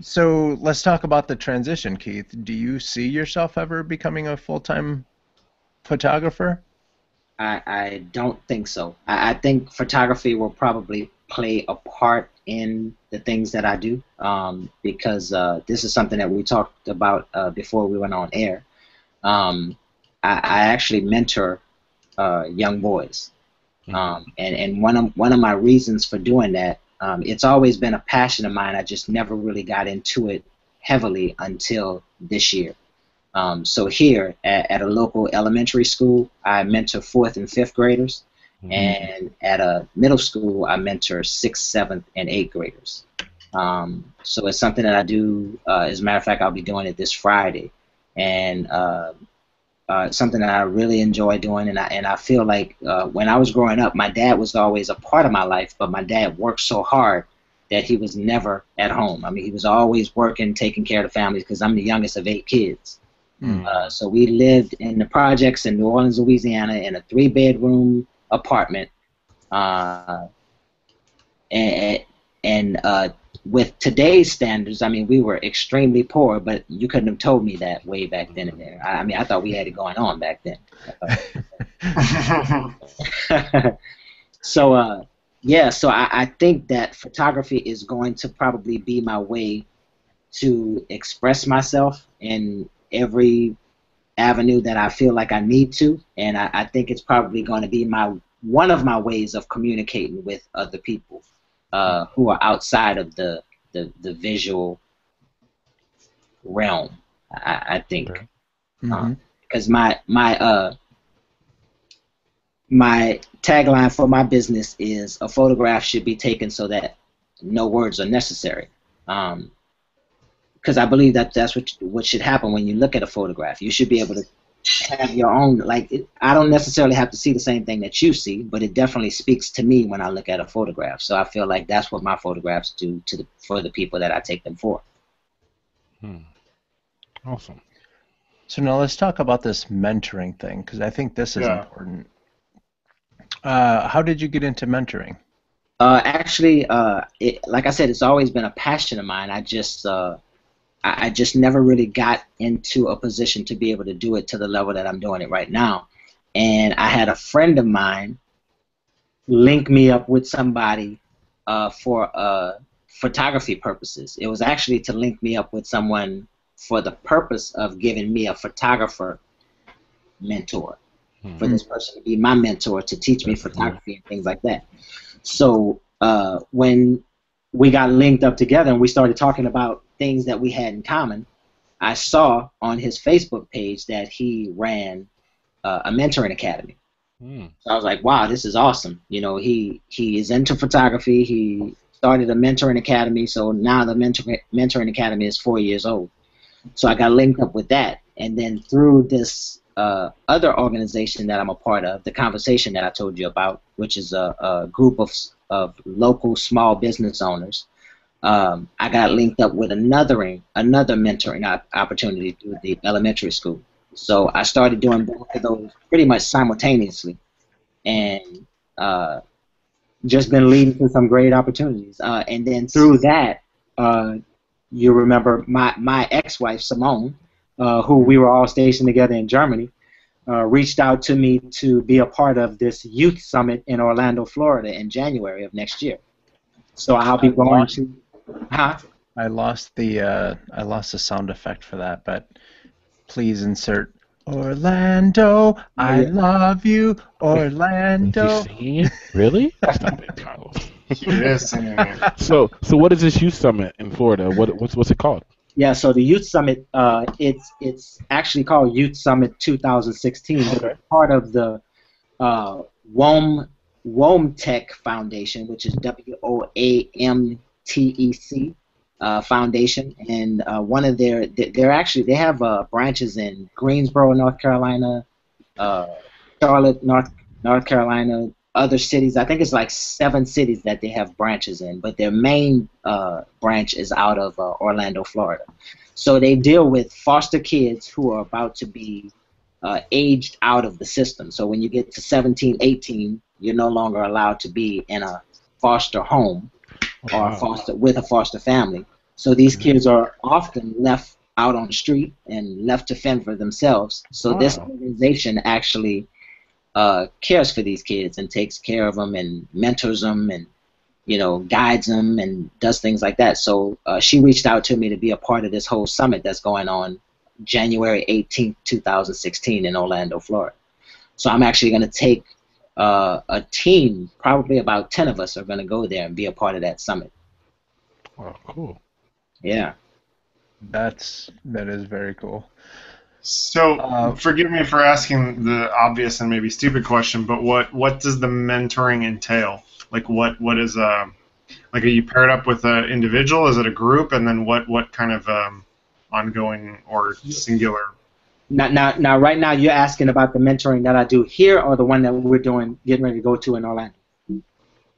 So let's talk about the transition, Keith. Do you see yourself ever becoming a full-time photographer? I don't think so. I think photography will probably play a part in the things that I do, because this is something that we talked about before we went on air. I actually mentor young boys, and one of my reasons for doing that, it's always been a passion of mine. I just never really got into it heavily until this year. So here at a local elementary school, I mentor 4th and 5th graders. And at a middle school, I mentor 6th, 7th, and 8th graders. So it's something that I do. As a matter of fact, I'll be doing it this Friday. And something that I really enjoy doing. And I feel like when I was growing up, my dad was always a part of my life, but my dad worked so hard that he was never at home. I mean, he was always working, taking care of the family, because I'm the youngest of 8 kids. So we lived in the projects in New Orleans, Louisiana, in a 3-bedroom apartment, and with today's standards, I mean, we were extremely poor, but you couldn't have told me that way back then. I mean, I thought we had it going on back then. So, yeah, so I think that photography is going to probably be my way to express myself in every avenue that I feel like I need to, and I think it's probably going to be one of my ways of communicating with other people who are outside of the visual realm. I think because my tagline for my business is a photograph should be taken so that no words are necessary. Because I believe that that's what should happen when you look at a photograph. You should be able to have your own, like, I don't necessarily have to see the same thing that you see, but it definitely speaks to me when I look at a photograph. So I feel like that's what my photographs do for the people that I take them for. Awesome. So now let's talk about this mentoring thing, because I think this is important. How did you get into mentoring? Actually, like I said, it's always been a passion of mine. I just never really got into a position to be able to do it to the level that I'm doing it right now. And I had a friend of mine link me up with somebody for photography purposes. It was actually to link me up with someone for the purpose of giving me a photographer mentor. for this person to be my mentor, to teach me photography and things like that. So when we got linked up together and we started talking about things that we had in common, I saw on his Facebook page that he ran a mentoring academy. So I was like, wow, this is awesome. You know, he is into photography. He started a mentoring academy, so now the mentoring academy is 4 years old. So I got linked up with that. And then through this other organization that I'm a part of, the Conversation that I told you about, which is a group of local small business owners, I got linked up with another mentoring opportunity through the elementary school. So I started doing both of those pretty much simultaneously, and just been leading to some great opportunities. And then through that, you remember my ex-wife, Simone, who we were all stationed together in Germany, reached out to me to be a part of this youth summit in Orlando, Florida in January of next year. So I'll be going to... Huh? I lost the sound effect for that, but... Please insert Orlando. I love you, Orlando. Is he singing? Really? Stop it, Carlos. He is singing it. So what is this youth summit in Florida? What's it called? Yeah, so the youth summit, it's actually called Youth Summit 2016. Okay. But it's part of the WOMTEC Foundation, which is WOAMTEC. Foundation, and one of they have branches in Greensboro, North Carolina, Charlotte, North Carolina, other cities. I think it's like 7 cities that they have branches in, but their main branch is out of Orlando, Florida. So they deal with foster kids who are about to be aged out of the system. So when you get to 17, 18, you're no longer allowed to be in a foster home or with a foster family. So these kids are often left out on the street and left to fend for themselves. So this organization actually cares for these kids and takes care of them and mentors them and, you know, guides them and does things like that. So she reached out to me to be a part of this whole summit that's going on January 18th, 2016 in Orlando, Florida. So I'm actually going to take a team, probably about 10 of us, are going to go there and be a part of that summit. Oh, cool. Yeah. That is very cool. So, forgive me for asking the obvious and maybe stupid question, but what does the mentoring entail? Like, what is like, are you paired up with an individual? Is it a group? And then what kind of ongoing or singular? Now, right now, you're asking about the mentoring that I do here, or the one that we're doing, getting ready to go to in Orlando.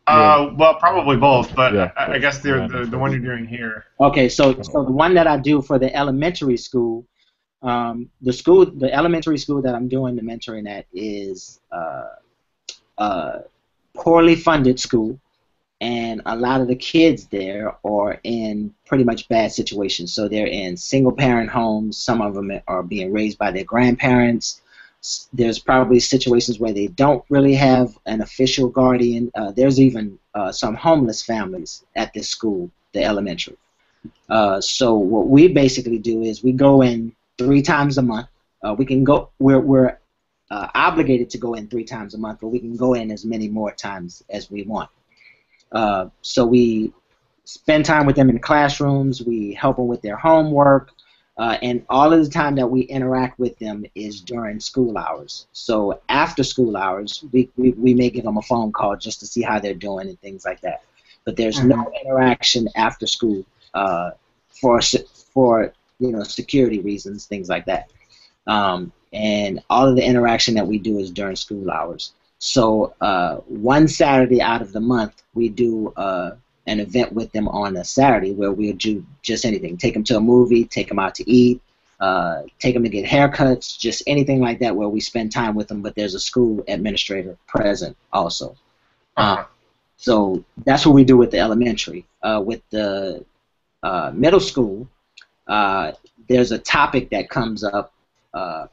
Well, probably both, but yeah. I guess the one you're doing here. Okay, so the one that I do for the elementary school, the elementary school that I'm doing the mentoring at is a poorly funded school, and a lot of the kids there are in pretty much bad situations. So they're in single-parent homes. Some of them are being raised by their grandparents. There's probably situations where they don't really have an official guardian. There's even some homeless families at this school, the elementary. So what we basically do is we go in 3 times a month. We're obligated to go in 3 times a month, but we can go in as many more times as we want. So we spend time with them in the classrooms, we help them with their homework, and all of the time that we interact with them is during school hours. So after school hours, we may give them a phone call just to see how they're doing and things like that. But there's no interaction after school for you know, security reasons, things like that. And all of the interaction that we do is during school hours. So one Saturday out of the month, we do an event with them on a Saturday where we'll do just anything. Take them to a movie, take them out to eat, take them to get haircuts, just anything like that where we spend time with them, but there's a school administrator present also. So that's what we do with the elementary. With the middle school, there's a topic that comes up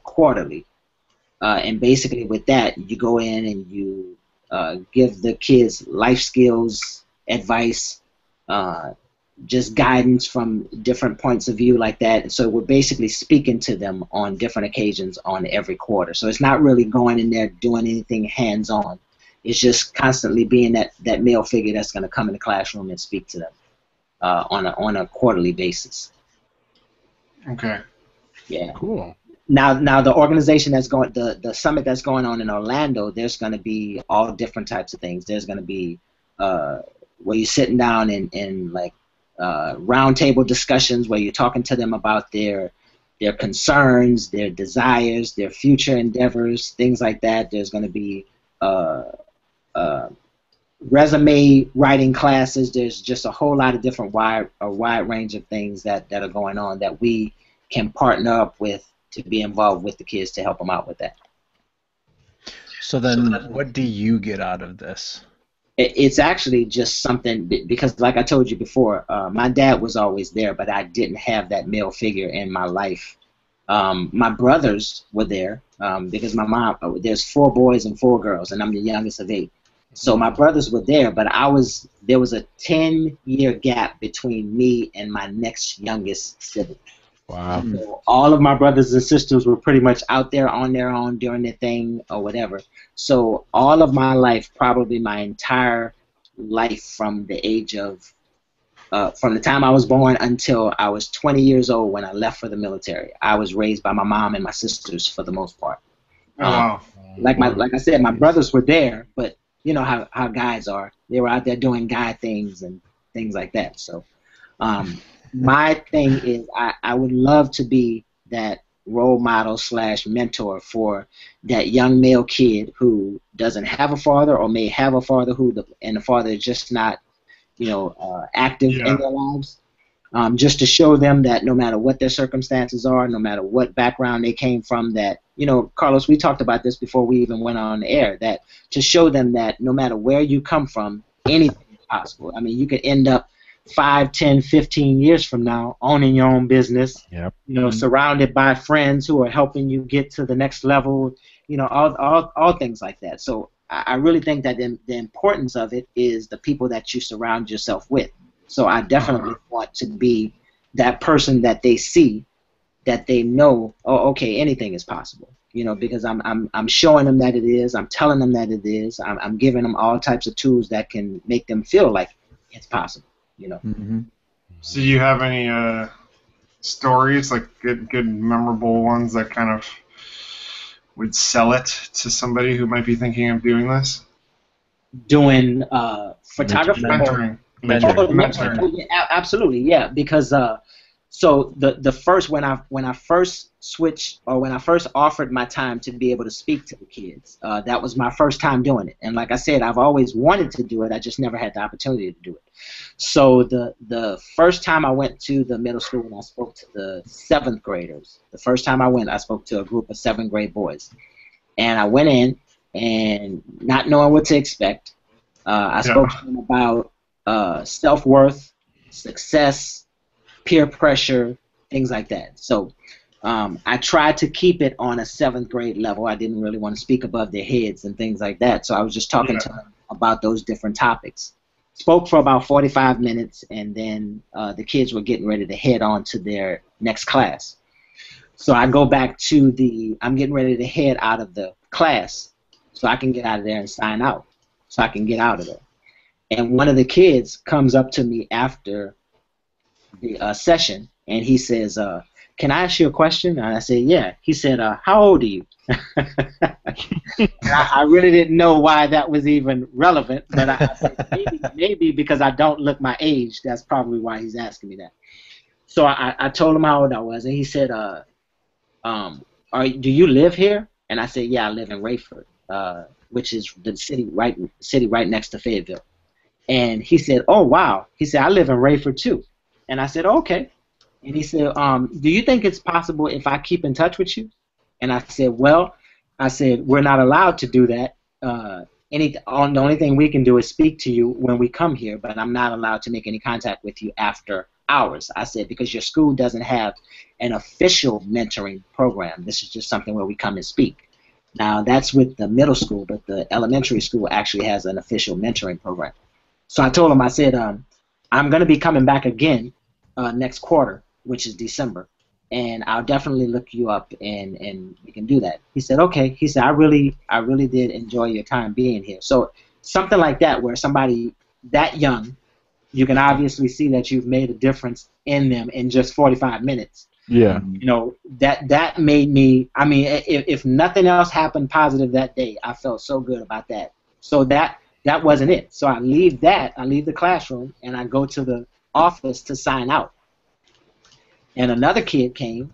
quarterly. And basically with that, you go in and you give the kids life skills, advice, just guidance from different points of view like that. So we're basically speaking to them on different occasions on every quarter. So it's not really going in there doing anything hands-on. It's just constantly being that male figure that's going to come in the classroom and speak to them on a quarterly basis. Okay. Yeah. Cool. Now the organization that's going, the summit that's going on in Orlando, there's going to be all different types of things. There's going to be where you're sitting down in like roundtable discussions where you're talking to them about their concerns, their desires, their future endeavors, things like that. There's going to be resume writing classes. There's just a whole lot of different wide range of things that are going on that we can partner up with to be involved with the kids to help them out with that. So then what do you get out of this? It's actually just something, because like I told you before, my dad was always there, but I didn't have that male figure in my life. My brothers were there because my mom, there's 4 boys and 4 girls, and I'm the youngest of 8. So my brothers were there, but there was a 10-year gap between me and my next youngest sibling. Wow. So all of my brothers and sisters were pretty much out there on their own doing their thing or whatever. So all of my life, probably my entire life from the age of, from the time I was born until I was 20 years old when I left for the military, I was raised by my mom and my sisters for the most part. Like I said, my brothers were there, but you know how guys are. They were out there doing guy things and things like that. So my thing is I would love to be that role model / mentor for that young male kid who doesn't have a father or may have a father and the father is just not, you know, active in their lives, just to show them that no matter what their circumstances are, no matter what background they came from, that, you know, Carlos, we talked about this before we even went on the air, that to show them that no matter where you come from, anything is possible. I mean, you could end up 5, 10, 15 years from now owning your own business, you know, surrounded by friends who are helping you get to the next level, you know, all things like that. So I really think that the importance of it is the people that you surround yourself with. So I definitely want to be that person that they see, that they know, oh, okay, anything is possible, you know, because I'm showing them that it is, I'm telling them that it is, I'm giving them all types of tools that can make them feel like it's possible. You know. Mm-hmm. So you have any stories, like good memorable ones that kind of would sell it to somebody who might be thinking of doing this? Doing photography? Mentoring. Mentoring. Absolutely, yeah, because so the first, when I first switched, or when I first offered my time to be able to speak to the kids, that was my first time doing it. And like I said, I've always wanted to do it, I just never had the opportunity to do it. So the first time I went to the middle school and I spoke to the 7th graders, the first time I went, I spoke to a group of 7th grade boys. And I went in and not knowing what to expect, I spoke to them about self-worth, success, peer pressure, things like that. So I tried to keep it on a 7th grade level. I didn't really want to speak above their heads and things like that. So I was just talking to them about those different topics. Spoke for about 45 minutes, and then the kids were getting ready to head on to their next class. So I go back to I'm getting ready to head out of the class so I can get out of there and sign out, so I can get out of there. And one of the kids comes up to me after the session, and he says, can I ask you a question? And I said, yeah. He said, how old are you? I really didn't know why that was even relevant, but I said, maybe because I don't look my age, that's probably why he's asking me that. So I told him how old I was, and he said, do you live here? And I said, yeah, I live in Rayford, which is the city right next to Fayetteville. And he said, oh, wow. He said, I live in Rayford, too. And I said, oh, okay. And he said, do you think it's possible if I keep in touch with you? And I said, well, we're not allowed to do that. The only thing we can do is speak to you when we come here, but I'm not allowed to make any contact with you after hours. I said, because your school doesn't have an official mentoring program. This is just something where we come and speak. Now, that's with the middle school, but the elementary school actually has an official mentoring program. So I told him, I said, I'm going to be coming back again next quarter, which is December, and I'll definitely look you up, and we can do that. He said, okay. He said, I really did enjoy your time being here. So something like that, where somebody that young, you can obviously see that you've made a difference in them in just 45 minutes. Yeah. You know, that made me, I mean, if nothing else happened positive that day, I felt so good about that. So that wasn't it. So I leave the classroom, and I go to the office to sign out. And another kid came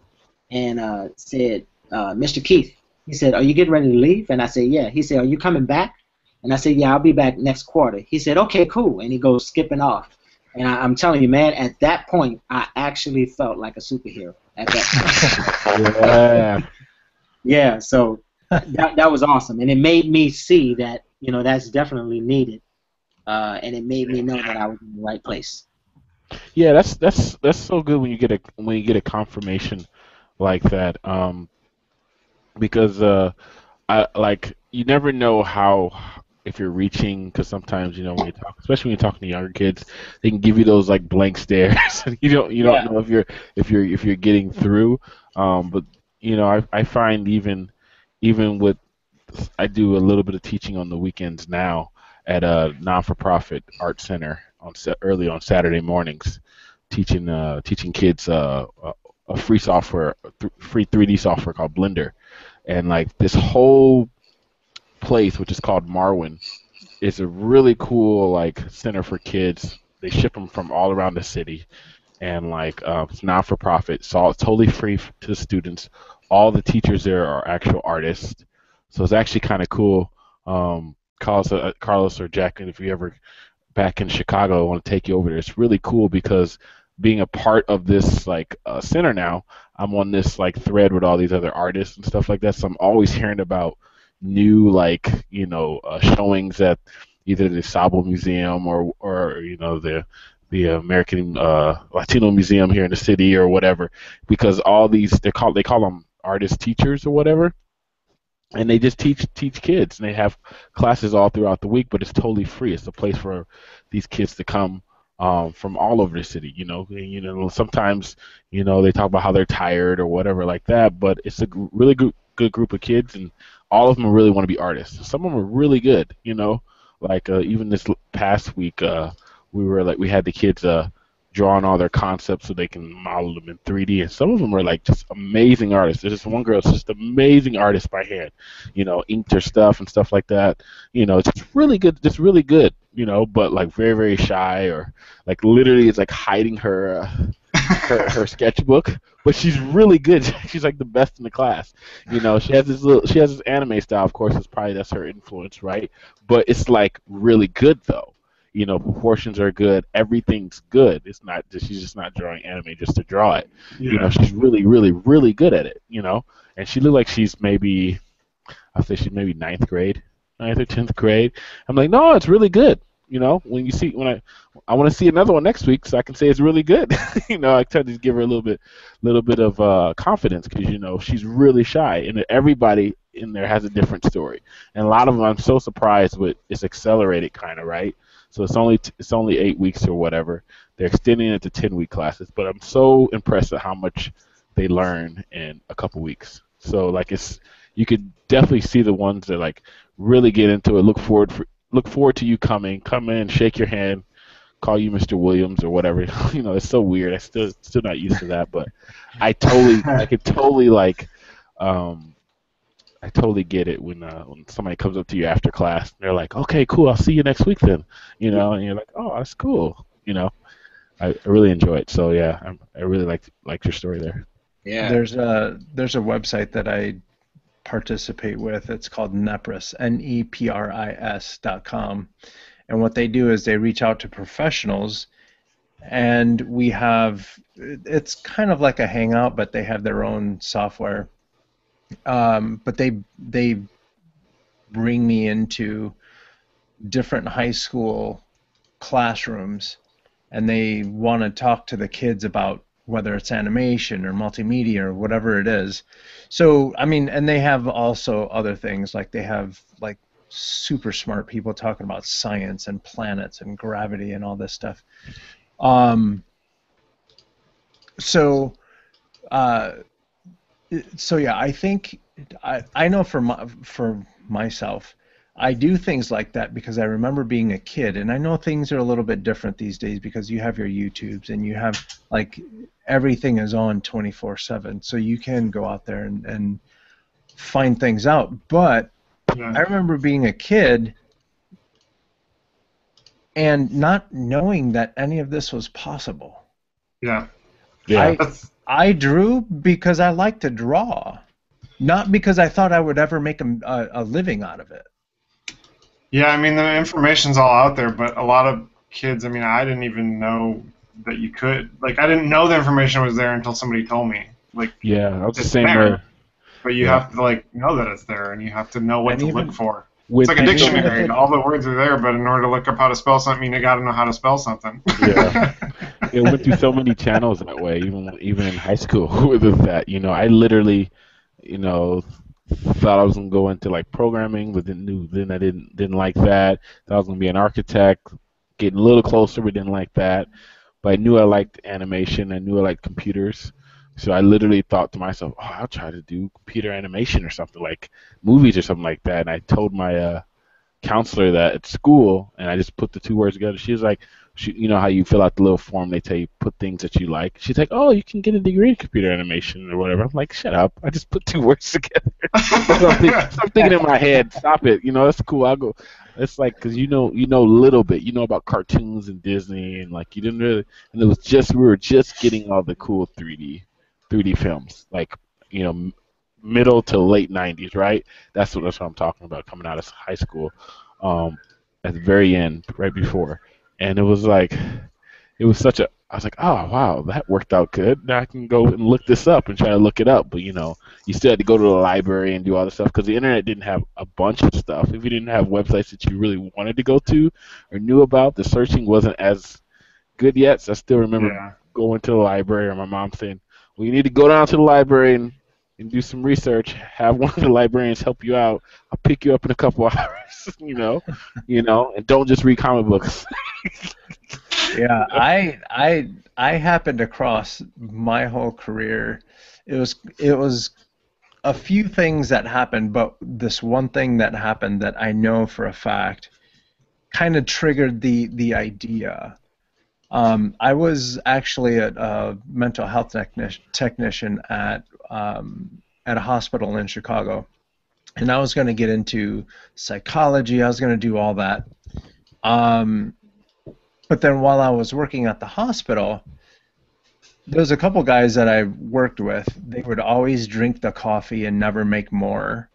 and said, Mr. Keith, he said, are you getting ready to leave? And I said, yeah. He said, are you coming back? And I said, yeah, I'll be back next quarter. He said, okay, cool. And he goes skipping off. And I'm telling you, man, at that point, I actually felt like a superhero at that point. Yeah. Yeah, so that was awesome. And it made me see that, you know, that's definitely needed. And it made me know that I was in the right place. Yeah, that's so good when you get a confirmation like that, because you never know how, if you're reaching, because sometimes, you know, when you talk, especially when you're talking to younger kids, they can give you those like blank stares. you don't know if you're getting through. But you know, I find even with, I do a little bit of teaching on the weekends now at a non-for-profit art center. Early on Saturday mornings, teaching kids a free software, free 3D software called Blender, and like this whole place, which is called Marwin, is a really cool like center for kids. They ship them from all around the city, and like it's not for profit, so it's totally free to the students. All the teachers there are actual artists, so it's actually kind of cool. Carlos or Jack, and if you ever back in Chicago, I want to take you over there. It's really cool because being a part of this like center now, I'm on this like thread with all these other artists and stuff like that. So I'm always hearing about new like, you know, showings at either the Sable Museum or you know, the American Latino Museum here in the city or whatever, because all these they call them artist teachers or whatever. And they just teach kids, and they have classes all throughout the week, but it's totally free. It's a place for these kids to come from all over the city, you know. And, you know, sometimes, you know, they talk about how they're tired or whatever like that, but it's a really good group of kids, and all of them really want to be artists. Some of them are really good, you know. Like even this past week, we had the kids draw on all their concepts so they can model them in 3D, and some of them are like just amazing artists. There's this one girl, she's just amazing artist by hand, you know, inked her stuff and stuff like that. You know, it's just really good, you know, but like very, very shy, or like literally it's like hiding her her sketchbook, but she's really good. She's like the best in the class, you know. She has this anime style, of course, that's her influence, right? But it's like really good though. You know, proportions are good. Everything's good. It's not just, she's just not drawing anime just to draw it. Yeah. You know, she's really, really, really good at it. You know, and she looked like she's maybe, I'll say she's maybe ninth or 10th grade. I'm like, no, it's really good. You know, when I want to see another one next week so I can say it's really good. You know, I try to give her a little bit of confidence, because you know she's really shy, and everybody in there has a different story. And a lot of them, I'm so surprised with. It's accelerated kind of, right? So it's only 8 weeks or whatever. They're extending it to 10-week classes, but I'm so impressed at how much they learn in a couple weeks. So like you could definitely see the ones that like really get into it. Look forward to you coming. Come in, shake your hand, call you Mr. Williams or whatever. You know, it's so weird. I still not used to that, but I totally get it when somebody comes up to you after class and they're like, okay, cool, I'll see you next week then, you know, and you're like, oh, that's cool, you know. I really enjoy it, so yeah, I really like your story there. Yeah, there's a website that I participate with. It's called Nepris, nepris.com, and what they do is they reach out to professionals, and we have, it's kind of like a hangout, but they have their own software. But they bring me into different high school classrooms, and they want to talk to the kids about whether it's animation or multimedia or whatever it is. So I mean, and they have also other things, like they have like super smart people talking about science and planets and gravity and all this stuff. So yeah, I think I know for myself, I do things like that because I remember being a kid, and I know things are a little bit different these days because you have your YouTubes and you have, like, everything is on 24/7, so you can go out there and find things out. But yeah. I remember being a kid and not knowing that any of this was possible. Yeah. Yeah. I drew because I like to draw, not because I thought I would ever make a living out of it. Yeah, I mean, the information's all out there, but a lot of kids, I mean, I didn't even know that you could. Like, I didn't know the information was there until somebody told me. Like, yeah, it's the same way. But you have to, like, know that it's there, and you have to know what to look for. It's like a dictionary. And all the words are there, but in order to look up how to spell something, you got to know how to spell something. Yeah. It went through so many channels that way, even in high school with that. You know, I literally, you know, thought I was gonna go into, like, programming, but then I didn't like that. Thought I was gonna be an architect, getting a little closer, but didn't like that. But I knew I liked animation. I knew I liked computers, so I literally thought to myself, "Oh, I'll try to do computer animation or something, like movies or something like that." And I told my counselor that at school, and I just put the two words together. She was like, "You know how you fill out the little form? They tell you put things that you like." She's like, "Oh, you can get a degree in computer animation or whatever." I'm like, "Shut up! I just put two words together." I'm thinking in my head, "Stop it! You know that's cool. I'll go." It's like, because you know a little bit. You know about cartoons and Disney, and, like, you didn't really. And it was just, we were just getting all the cool 3D films, like, you know, middle to late 90s, right? That's what I'm talking about, coming out of high school, at the very end, right before. And it was like, it was such a, I was like, oh, wow, that worked out good. Now I can go and look this up and try to look it up. But, you know, you still had to go to the library and do all this stuff because the internet didn't have a bunch of stuff. If you didn't have websites that you really wanted to go to or knew about, the searching wasn't as good yet. So I still remember going to the library, or my mom saying, well, you need to go down to the library and do some research, have one of the librarians help you out. I'll pick you up in a couple hours, you know, and don't just read comic books. Yeah, I happened across my whole career. It was a few things that happened, but this one thing that happened that I know for a fact kind of triggered the idea. I was actually a mental health technician at a hospital in Chicago, and I was going to get into psychology. I was going to do all that. But then while I was working at the hospital, there was a couple guys that I worked with. They would always drink the coffee and never make more.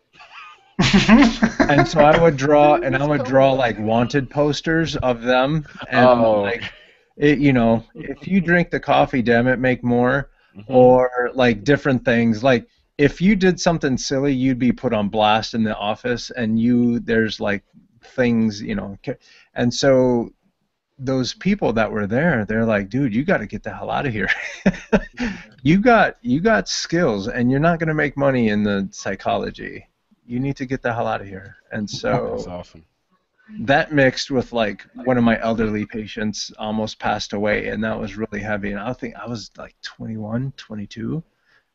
And so I would draw like wanted posters of them, and if you drink the coffee, damn it, make more. Or, like, different things. Like, if you did something silly, you'd be put on blast in the office, and there's, like, things, you know. And so those people that were there, they're like, dude, you got to get the hell out of here. You got skills, and you're not going to make money in the psychology. You need to get the hell out of here. And so that's awesome. That mixed with, like, one of my elderly patients almost passed away, and that was really heavy. And I think I was like 21, 22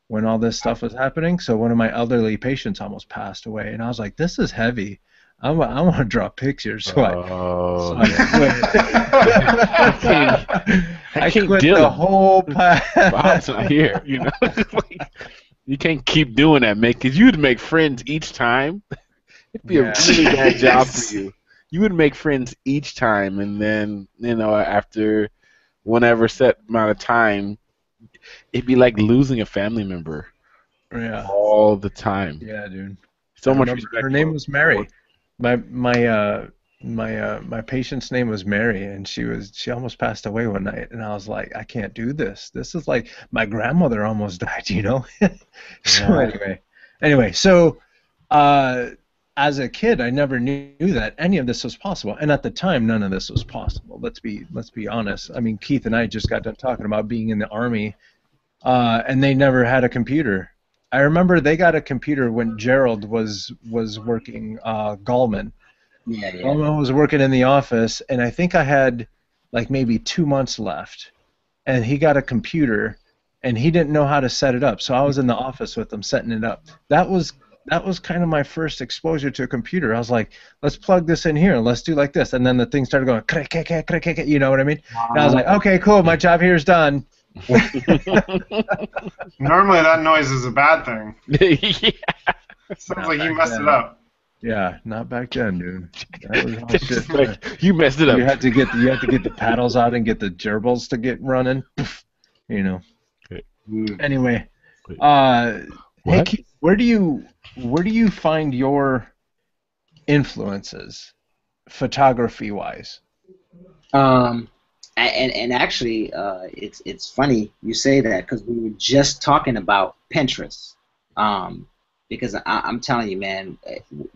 when all this stuff was happening. So one of my elderly patients almost passed away, and I was like, this is heavy. I want to draw pictures. So I quit. I quit the whole path. Bob's not here, you know. You can't keep doing that, man, because you'd make friends each time. It'd be a really bad job for you. You would make friends each time, and then, you know, after whenever set amount of time, it'd be like losing a family member all the time. Yeah, dude. So much respect. Her name was Mary. My patient's name was Mary, and she almost passed away one night, and I was like, I can't do this. This is like my grandmother almost died, you know. So as a kid, I never knew that any of this was possible, and at the time, none of this was possible. Let's be honest. I mean, Keith and I just got done talking about being in the Army, and they never had a computer. I remember they got a computer when Gerald was working. Gallman was working in the office, and I think I had like maybe 2 months left, and he got a computer, and he didn't know how to set it up. So I was in the office with him setting it up. That was kind of my first exposure to a computer. I was like, let's plug this in here and let's do like this. And then the thing started going, you know what I mean? And I was like, okay, cool, my job here is done. Normally that noise is a bad thing. Yeah. It sounds like you messed it up. Yeah, not back then, dude. That was all shit. Like, you messed it up. You had to get the paddles out and get the gerbils to get running. You know. Anyway, hey, Keith, where do you find your influences, photography wise? And actually, it's funny you say that because we were just talking about Pinterest. Because I'm telling you, man,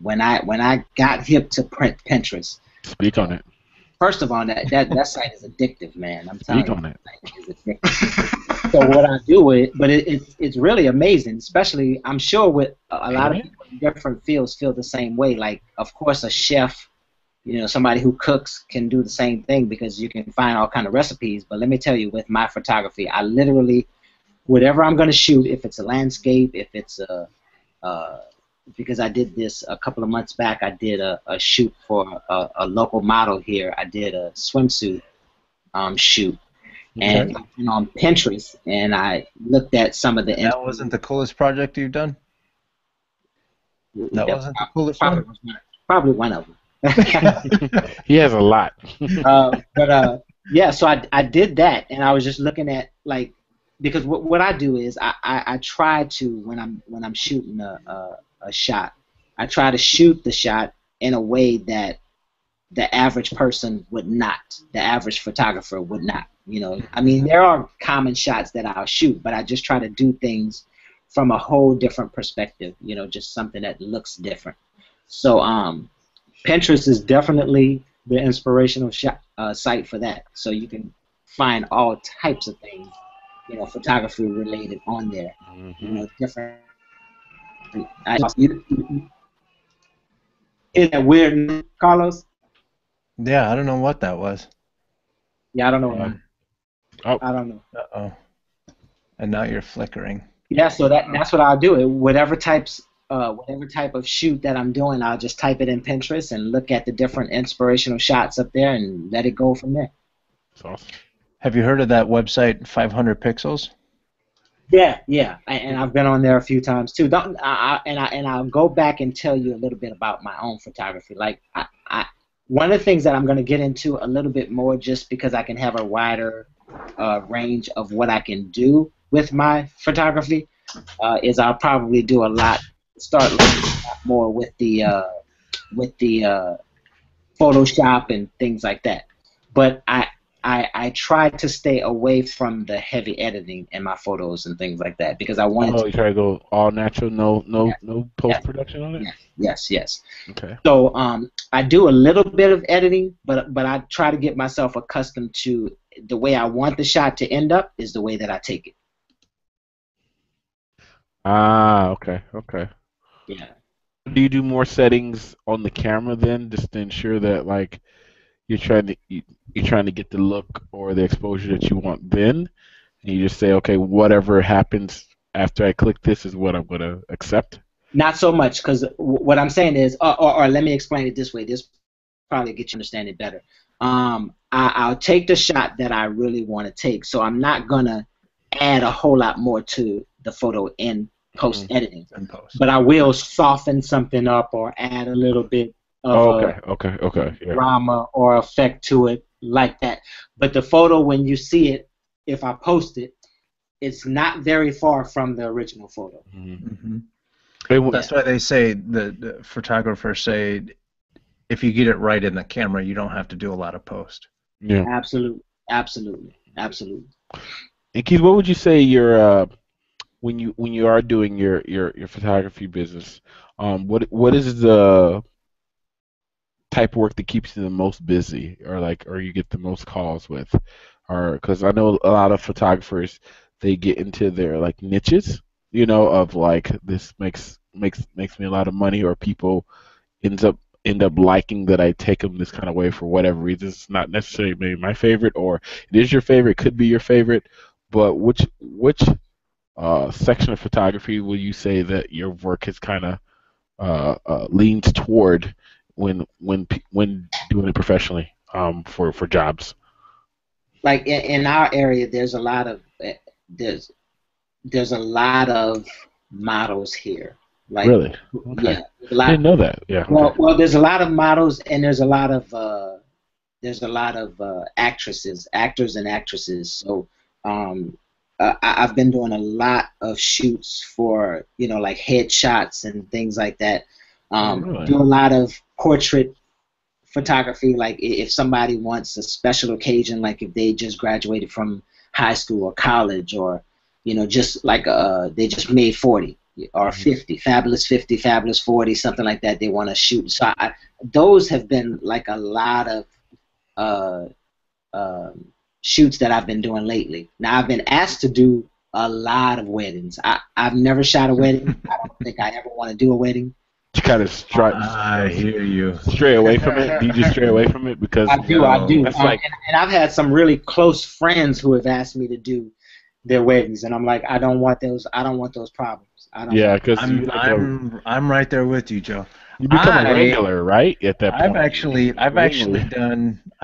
when I got hip to Pinterest, speak on it. First of all, that site is addictive, man. I'm telling you, that site is addictive. So what I do with it, but it's really amazing, especially I'm sure with a lot of people in different fields feel the same way. Like, of course, a chef, you know, somebody who cooks can do the same thing because you can find all kind of recipes. But let me tell you, with my photography, I literally, whatever I'm going to shoot, if it's a landscape, if it's a because I did this a couple of months back. I did a shoot for a local model here. I did a swimsuit shoot, and on Pinterest, and I looked at some of the. That wasn't the coolest project you've done. That wasn't the coolest one. Probably one of them. He has a lot. Yeah, so I did that, and I was just looking at like. Because what I do is I try to when I'm shooting a shot, I try to shoot the shot in a way that the average person would not, the average photographer would not. You know, I mean, there are common shots that I'll shoot, but I just try to do things from a whole different perspective. You know, just something that looks different. So Pinterest is definitely the inspirational site for that. So you can find all types of things. You know, photography related on there. Mm-hmm. You know, different. Is that weird, Carlos? Yeah, I don't know what that was. Yeah, I don't know. Oh. I don't know. Uh oh. And now you're flickering. Yeah, so that's what I'll do. Whatever type of shoot that I'm doing, I'll just type it in Pinterest and look at the different inspirational shots up there and let it go from there. That's awesome. Have you heard of that website, 500 Pixels? Yeah, and I've been on there a few times too. I'll go back and tell you a little bit about my own photography. Like, I one of the things that I'm going to get into a little bit more, just because I can have a wider range of what I can do with my photography, is I'll probably do start a lot more with the Photoshop and things like that. But I try to stay away from the heavy editing in my photos and things like that because I wanted to. Oh, you try to go all natural, no post-production on it? Yes. Okay. So I do a little bit of editing, but I try to get myself accustomed to the way I want the shot to end up is the way that I take it. Ah, okay. Yeah. Do you do more settings on the camera then, just to ensure that, like, you're trying to get the look or the exposure that you want then, and you just say, okay, whatever happens after I click this is what I'm going to accept? Not so much, because what I'm saying is, or let me explain it this way. This probably gets you to understand it better. I'll take the shot that I really want to take, so I'm not going to add a whole lot more to the photo in post-editing. But I will soften something up or add a little bit of drama or effect to it like that. But the photo, when you see it, if I post it, it's not very far from the original photo. Mm-hmm. That's why they say, the photographers say, if you get it right in the camera, you don't have to do a lot of post. Yeah. Absolutely. And Keith, what would you say your when you are doing your photography business, what is the type of work that keeps you the most busy, or you get the most calls with? Or because I know a lot of photographers, they get into their like niches, you know, of like, this makes me a lot of money, or people ends up end up liking that I take them this kind of way for whatever reason. It's not necessarily maybe my favorite, or it is your favorite, could be your favorite, but which section of photography will you say that your work has kind of leans toward when doing it professionally for jobs? Like in our area, there's a lot of models here. Like, really? Okay. Yeah, I didn't know that. Yeah. Well, there's a lot of models, and there's a lot of actresses, actors, and actresses. So I've been doing a lot of shoots for like headshots and things like that. Really? Do a lot of portrait photography. Like if somebody wants a special occasion, like if they just graduated from high school or college, or just like they just made 40 or 50, Fabulous 50, Fabulous 40, something like that. They want to shoot. So those have been like a lot of shoots that I've been doing lately. Now, I've been asked to do a lot of weddings. I've never shot a wedding. I don't think I ever want to do a wedding. You kind of I hear you. Stray away from it? Do you just stray away from it? Because I do. That's like, and I've had some really close friends who have asked me to do their weddings, and I'm like, I don't want those problems. Yeah, because I'm right there with you, Joe. You become a regular, right? At that point, I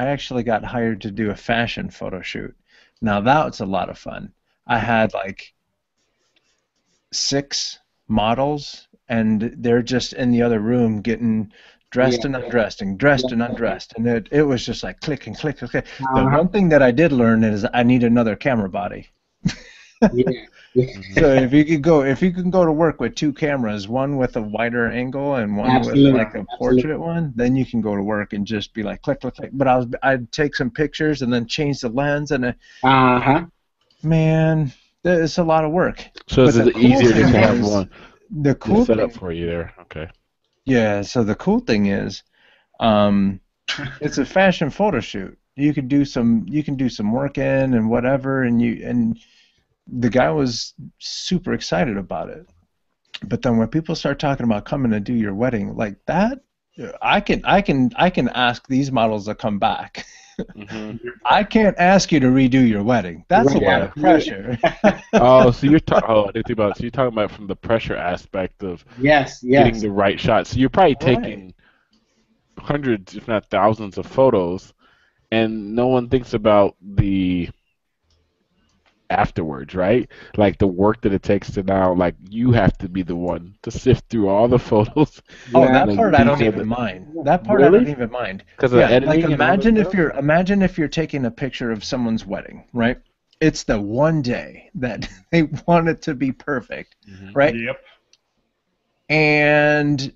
actually got hired to do a fashion photo shoot. Now that's a lot of fun. I had like 6 models, and they're just in the other room getting dressed and undressed, and dressed and undressed, and it was just like click and click and click. The one thing that I did learn is I need another camera body. Yeah. So if you can go to work with 2 cameras, one with a wider angle and one with like a portrait one, then you can go to work and just be like click click click. But I'd take some pictures and then change the lens and man, it's a lot of work. So it's easier to have one. The cool set up for you there. Okay. Yeah. So the cool thing is, it's a fashion photo shoot. You can do some work in and whatever, and the guy was super excited about it. But then when people start talking about coming to do your wedding like that, I can ask these models to come back. Mm-hmm. I can't ask you to redo your wedding. That's a lot of pressure. Oh, so you're talking about from the pressure aspect of getting the right shot. So you're probably taking hundreds, if not thousands, of photos, and no one thinks about the afterwards, right? Like the work that it takes to now, like you have to be the one to sift through all the photos. Oh, that part I don't even mind. That part I don't even mind. Because like imagine if you're taking a picture of someone's wedding, right? It's the one day that they want it to be perfect, right? Yep. And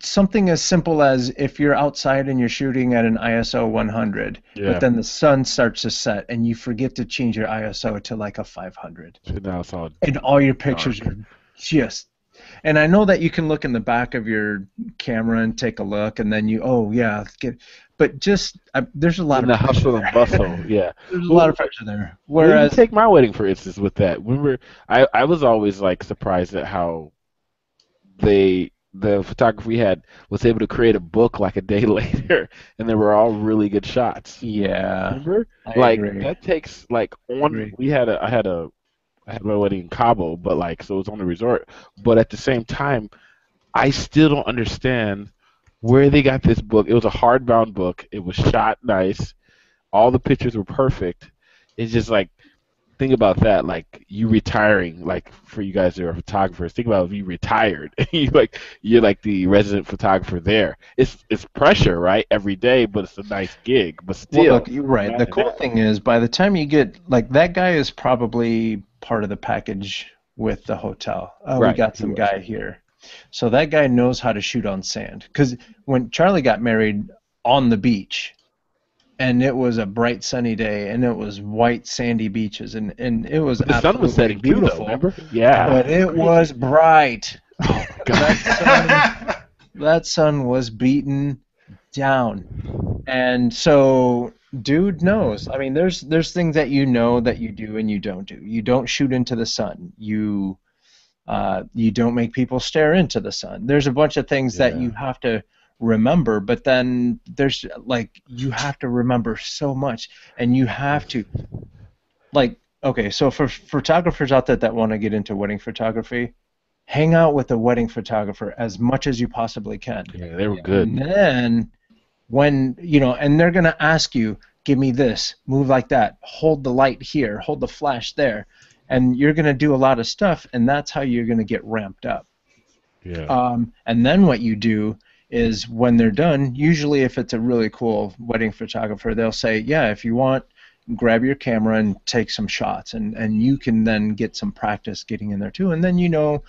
something as simple as if you're outside and you're shooting at an ISO 100, but then the sun starts to set and you forget to change your ISO to like a 500. So now it's all and all your pictures are just... And I know that you can look in the back of your camera and take a look, and then you, but just there's a lot of hustle and bustle. Yeah, there's a lot of pressure there. Whereas, take my wedding for instance with that. Remember, I was always like surprised at how the photographer we had was able to create a book like a day later, and they were all really good shots. Yeah, remember? That takes I had my wedding in Cabo, but so it was on the resort. But at the same time, I still don't understand where they got this book. It was a hardbound book. It was shot nice. All the pictures were perfect. It's just like, think about that, like you retiring, like for you guys that are photographers, think about if you retired and you're like the resident photographer there. It's pressure, right? Every day, but it's a nice gig. But still, well, look, you're right. The cool thing is by the time you get that guy is probably part of the package with the hotel. We got some guy here. So that guy knows how to shoot on sand. Because when Charlie got married on the beach, and it was a bright sunny day, and it was white sandy beaches, and it was the sun was setting beautiful. Remember? Yeah, but it was bright. Oh my God. That sun was beaten down, and so dude knows. I mean, there's things that that you do and you don't do. You don't shoot into the sun. You don't make people stare into the sun. There's a bunch of things that you have to remember, but then there's like you have to remember so much, and you have to like, okay, so for photographers out there that want to get into wedding photography, hang out with a wedding photographer as much as you possibly can. Yeah, they were good. And then when, you know, and they're going to ask you, give me this, move like that, hold the light here, hold the flash there, and you're going to do a lot of stuff, and that's how you're going to get ramped up. Yeah. And then what you do is when they're done, usually if it's a really cool wedding photographer, they'll say, yeah, if you want, grab your camera and take some shots, and you can then get some practice getting in there too, and then you know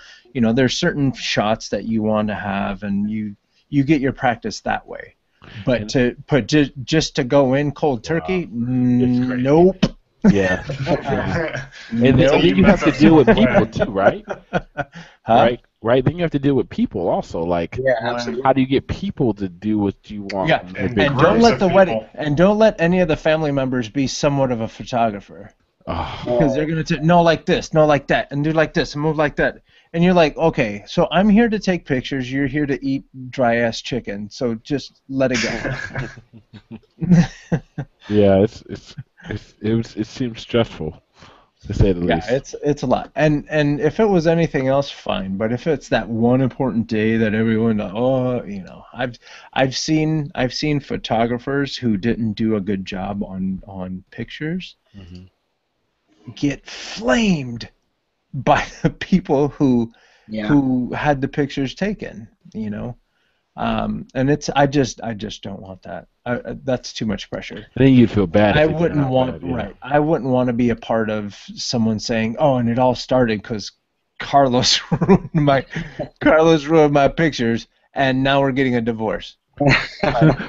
there's certain shots that you want to have, and you get your practice that way. But to put just to go in cold turkey, nope. Yeah. And then you have to deal with people too, right? Huh? Right. Then you have to deal with people also. Like, yeah, absolutely. How do you get people to do what you want? Yeah, and don't let the wedding, and don't let any of the family members be somewhat of a photographer, because they're gonna no like this, no like that, and do like this, and move like that. And you're like, okay, so I'm here to take pictures. You're here to eat dry ass chicken. So just let it go. Yeah, it seems stressful, to say the least. Yeah, it's a lot. And if it was anything else, fine. But if it's that one important day that everyone, oh, you know, I've seen photographers who didn't do a good job on pictures get flamed by the people who had the pictures taken, you know, and it's I just don't want that. That's too much pressure. I think you'd feel bad. I wouldn't want I wouldn't want to be a part of someone saying, "Oh, and it all started because Carlos ruined my pictures, and now we're getting a divorce."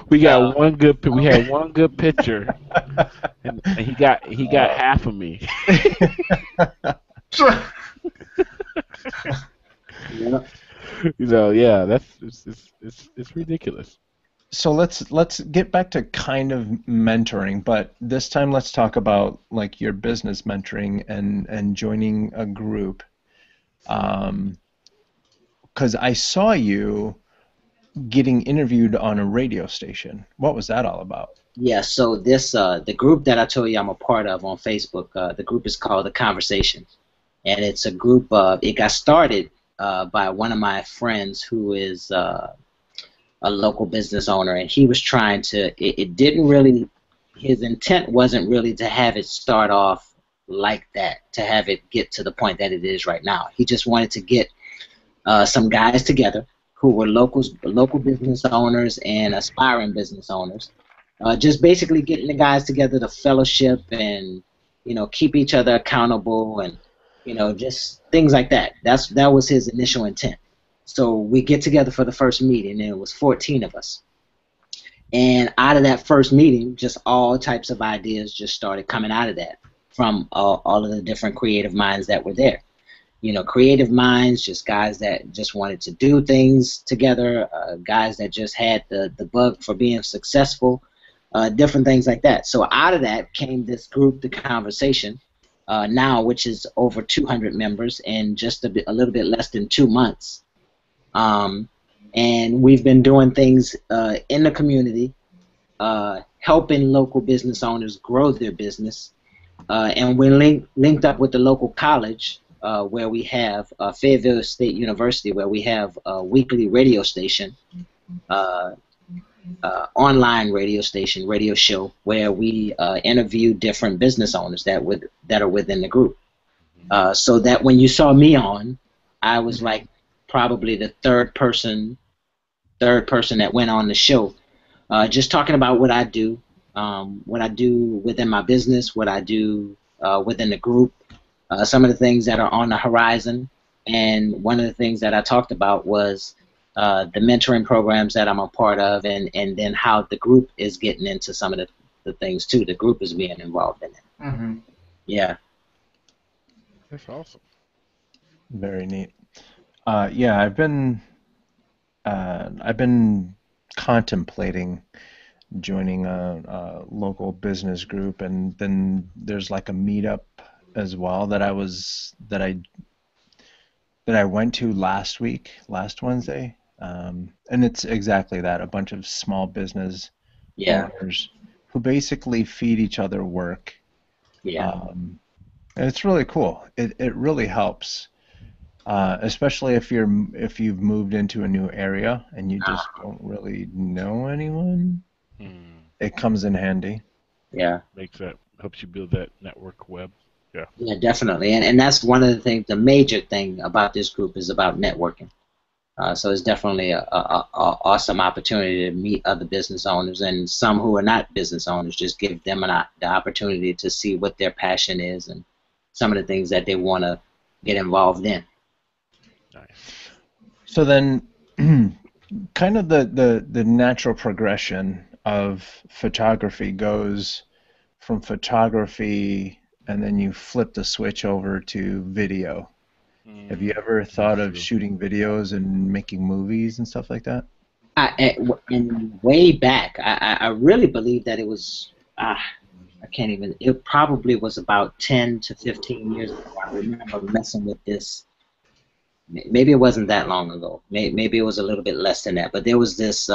We had one good picture, and he got half of me. Yeah. You know, yeah, that's it's ridiculous. So let's get back to kind of mentoring, but this time let's talk about like your business mentoring and joining a group. 'Cause I saw you getting interviewed on a radio station. What was that all about? Yeah, so this the group that I told you I'm a part of on Facebook, the group is called The Conversation. And it's a group of, it got started by one of my friends who is a local business owner, and he was trying to, it didn't really, his intent wasn't really to have it start off like that, to have it get to the point that it is right now. He just wanted to get some guys together who were local business owners and aspiring business owners, just basically getting the guys together to fellowship and, you know, keep each other accountable and, you know, just things like that. That was his initial intent. So we get together for the first meeting, and it was 14 of us. And out of that first meeting, just all types of ideas just started coming out of that from all of the different creative minds that were there. You know, creative minds, just guys that just wanted to do things together, guys that just had the bug for being successful, different things like that. So out of that came this group, The Conversation, now, which is over 200 members in just a little bit less than 2 months. And we've been doing things in the community, helping local business owners grow their business. And we're linked up with the local college where we have Fayetteville State University, where we have a weekly radio station, online radio show, where we interview different business owners that are within the group. So that when you saw me on, I was like probably the third person that went on the show, just talking about what I do within my business, what I do within the group, some of the things that are on the horizon. And one of the things that I talked about was the mentoring programs that I'm a part of, and then how the group is getting into some of the things too. The group is being involved in it. Mm-hmm. Yeah. That's awesome. Very neat. Yeah, I've been contemplating joining a local business group, and then there's like a meetup as well that I went to last Wednesday. And it's exactly that, a bunch of small business owners who basically feed each other work. Yeah. And it's really cool. It really helps, especially if you've moved into a new area and you just don't really know anyone. Mm. It comes in handy. Yeah. Helps you build that network web. Yeah. Yeah, definitely. And that's one of the things, the major thing about this group is about networking. So it's definitely a awesome opportunity to meet other business owners, and some who are not business owners, just give them the opportunity to see what their passion is and some of the things that they want to get involved in. Nice. So then kind of the natural progression of photography goes from photography, and then you flip the switch over to video. Have you ever thought of shooting videos and making movies and stuff like that? And way back, I really believe that it was, it probably was about 10 to 15 years ago. I remember messing with this. Maybe it wasn't that long ago. Maybe it was a little bit less than that. But there was this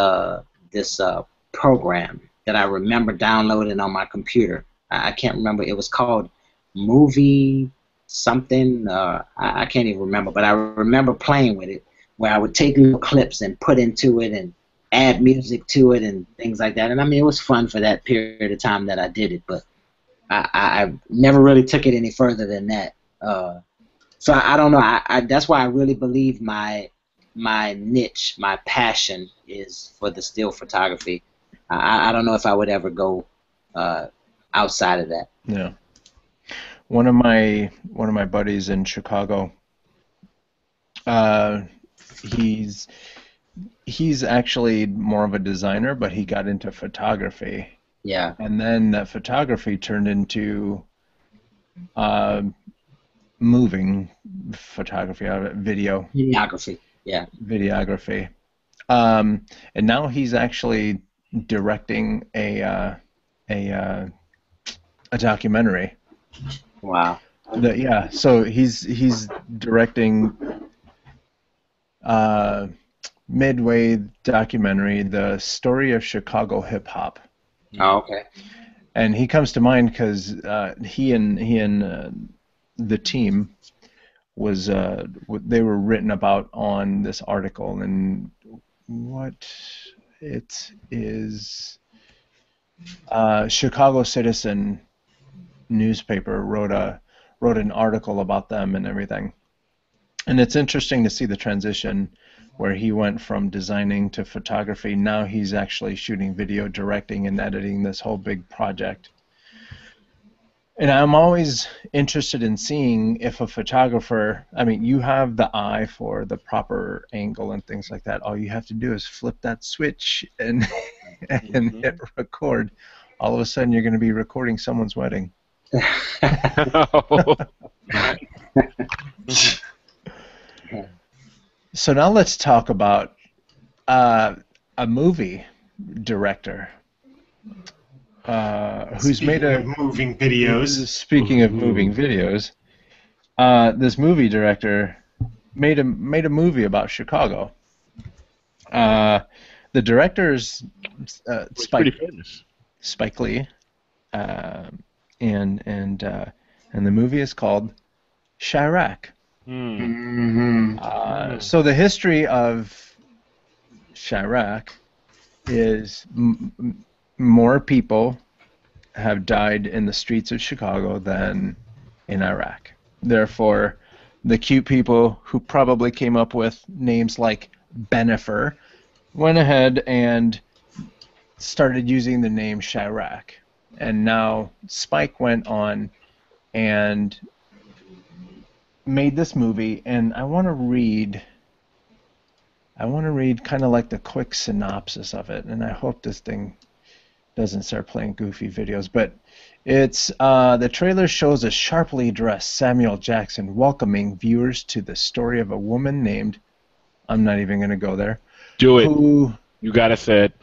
program that I remember downloading on my computer. I can't remember. It was called Movie something, I can't even remember, but I remember playing with it, where I would take little clips and put into it and add music to it and things like that. And I mean, it was fun for that period of time that I did it, but I never really took it any further than that. So I don't know. That's why I really believe my niche, my passion is for the still photography. I don't know if I would ever go outside of that. Yeah. One of my buddies in Chicago, he's actually more of a designer, but he got into photography. Yeah. And then that photography turned into moving photography, video. Videography. Yeah. Videography. And now he's actually directing a documentary. Wow. So he's directing midway documentary, The Story of Chicago Hip Hop. Oh, okay. And he comes to mind because he and the team was they were written about on this article, and what it is, Chicago Citizen newspaper wrote an article about them and everything. And it's interesting to see the transition where he went from designing to photography. Now he's actually shooting video, directing, and editing this whole big project. And I'm always interested in seeing if a photographer, I mean, you have the eye for the proper angle and things like that. All you have to do is flip that switch and, and hit record. All of a sudden you're going to be recording someone's wedding. So now let's talk about a movie director who's made a moving videos. Speaking of moving videos, this movie director made a movie about Chicago. The director's Spike Lee. And the movie is called Chi-Raq. Mm-hmm. So the history of Chi-Raq is more people have died in the streets of Chicago than in Iraq. Therefore, the cute people who probably came up with names like Benifer went ahead and started using the name Chi-Raq. And now Spike went on and made this movie, and I want to read kind of like the quick synopsis of it, and I hope this thing doesn't start playing goofy videos, but it's the trailer shows a sharply dressed Samuel Jackson welcoming viewers to the story of a woman named, I'm not even going to go there. Do it. You got to say it.